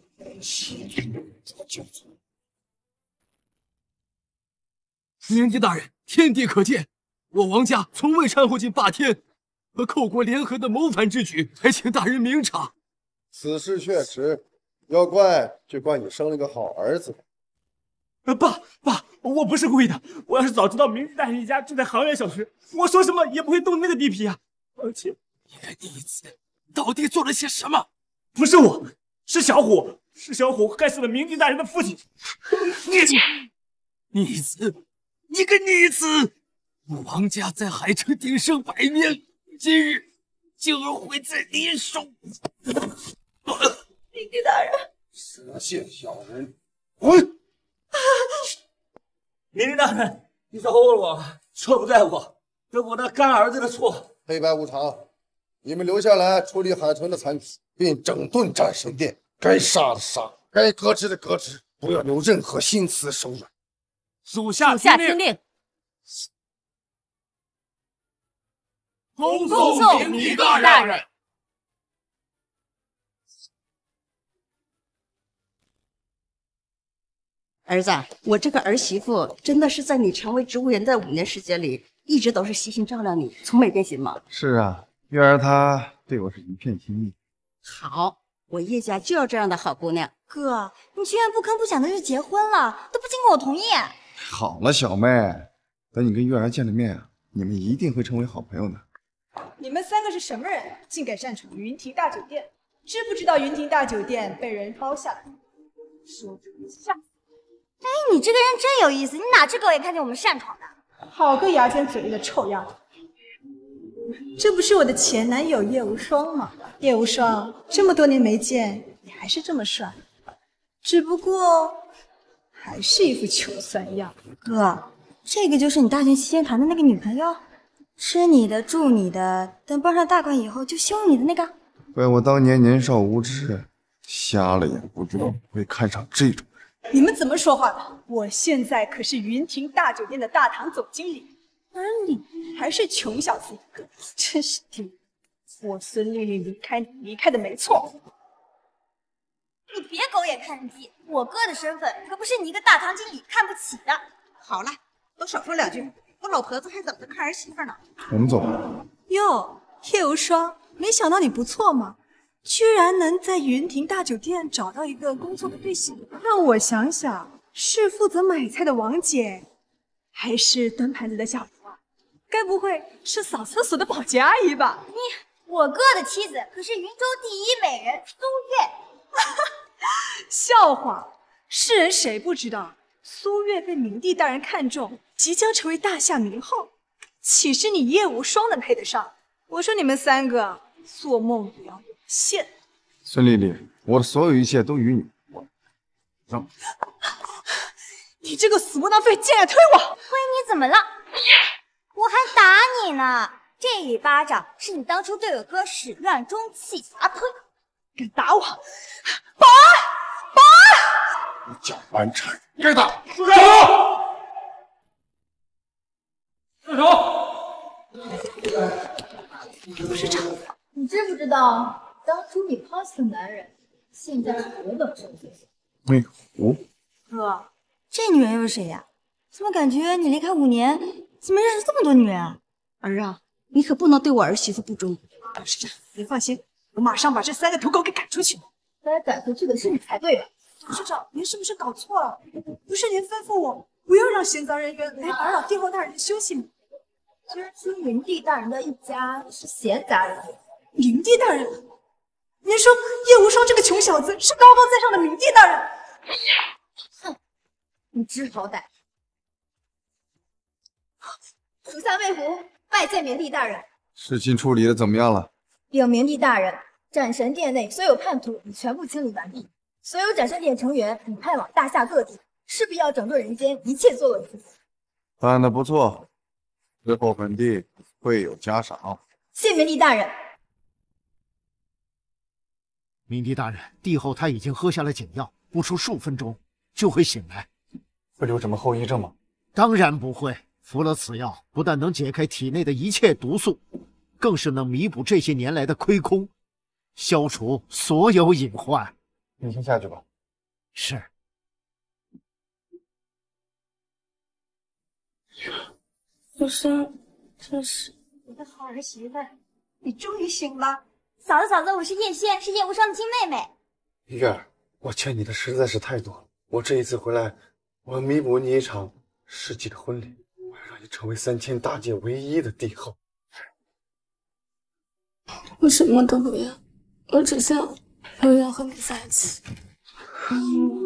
明帝大人，天地可鉴，我王家从未掺和进霸天和寇国联合的谋反之举，还请大人明察。 此事确实，要怪就怪你生了个好儿子。爸爸，我不是故意的。我要是早知道明帝大人一家住在航源小区，我说什么也不会动那个地皮啊。而且，你来念一次，到底做了些什么？不是我，是小虎，是小虎害死了明帝大人的父亲。你，逆子，你个逆子！我王家在海城鼎盛百年，今日。 竟然毁在你手！明帝大人，蛇蝎小人，滚！明帝大人，你饶了我吧，错不在我，是我的干儿子的错。黑白无常，你们留下来处理海豚的残局，并整顿战神殿，该杀的杀，该革职的革职，不要留任何心慈手软。属下听令。 恭送明帝大人！儿子，我这个儿媳妇真的是在你成为植物人的五年时间里，一直都是悉心照料你，从没变心吗？是啊，月儿她对我是一片心意。好，我叶家就要这样的好姑娘。哥，你居然不吭不响的就结婚了，都不经过我同意。好了，小妹，等你跟月儿见了面啊，你们一定会成为好朋友的。 你们三个是什么人？竟敢擅闯云庭大酒店！知不知道云庭大酒店被人包下来？说下。哎，你这个人真有意思，你哪只狗眼看见我们擅闯的？好个牙尖嘴利的臭丫头！这不是我的前男友叶无双吗？叶无双，这么多年没见，你还是这么帅，只不过还是一副穷酸样。哥，这个就是你大学期间谈的那个女朋友？ 吃你的，住你的，等傍上大款以后就休你的那个。怪我当年年少无知，瞎了眼，不知道会看上这种人。你们怎么说话的？我现在可是云庭大酒店的大堂总经理，而你还是穷小子一个，真是的。我孙丽丽离开你，离开的没错。你别狗眼看低，我哥的身份可不是你一个大堂经理看不起的。好了，都少说两句。 我老婆子还等着看儿媳妇呢，我们走吧。哟，叶无双，没想到你不错嘛，居然能在云庭大酒店找到一个工作的对象。让我想想，是负责买菜的王姐，还是端盘子的小福啊？该不会是扫厕所的保洁阿姨吧？你，我哥的妻子可是云州第一美人苏月。笑话，世人谁不知道？ 苏月被明帝大人看中，即将成为大夏明后，岂是你叶无双能配得上？我说你们三个做梦也要有限。孙丽丽，我的所有一切都与你无关。让我，你这个死窝囊废，竟然推我！亏你怎么了？我还打你呢！这一巴掌是你当初对我哥始乱终弃而推。敢打我？保安！保安！ 你叫蛮缠，该打！住手！知不知道当初你抛弃的男人，现在是何等受罪？哎，五哥，这女人又是谁呀、啊？怎么感觉你离开五年，怎么认识这么多女人啊？儿啊，你可不能对我儿媳妇不忠。董事长，您放心，我马上把这三个土狗给赶出去。该赶出去的是你才对吧？董事长，您是不是搞错了？不是您吩咐我不要让闲杂人员来打扰帝后大人的休息吗？虽然说云帝大人的一家是闲杂人员，云帝大人，您说叶无双这个穷小子是高高在上的明帝大人？哼，不知好歹！属下魏虎拜见明帝大人。事情处理的怎么样了？禀明帝大人，斩神殿内所有叛徒已全部清理完毕，所有斩神殿成员已派往大夏各地，势必要整顿人间一切作恶之徒。办得不错，之后本地会有嘉赏。谢明帝大人。明帝大人，帝后她已经喝下了解药，不出数分钟就会醒来。会留什么后遗症吗？当然不会。 服了此药，不但能解开体内的一切毒素，更是能弥补这些年来的亏空，消除所有隐患。你先下去吧。是。无双，真是我的好儿媳妇，你终于醒了。嫂子，嫂子，我是叶轩，是叶无双的亲妹妹。月儿，我欠你的实在是太多了。我这一次回来，我要弥补你一场世纪的婚礼。 成为三千大界唯一的帝后，我什么都不要，我只想，我要和你在一起。嗯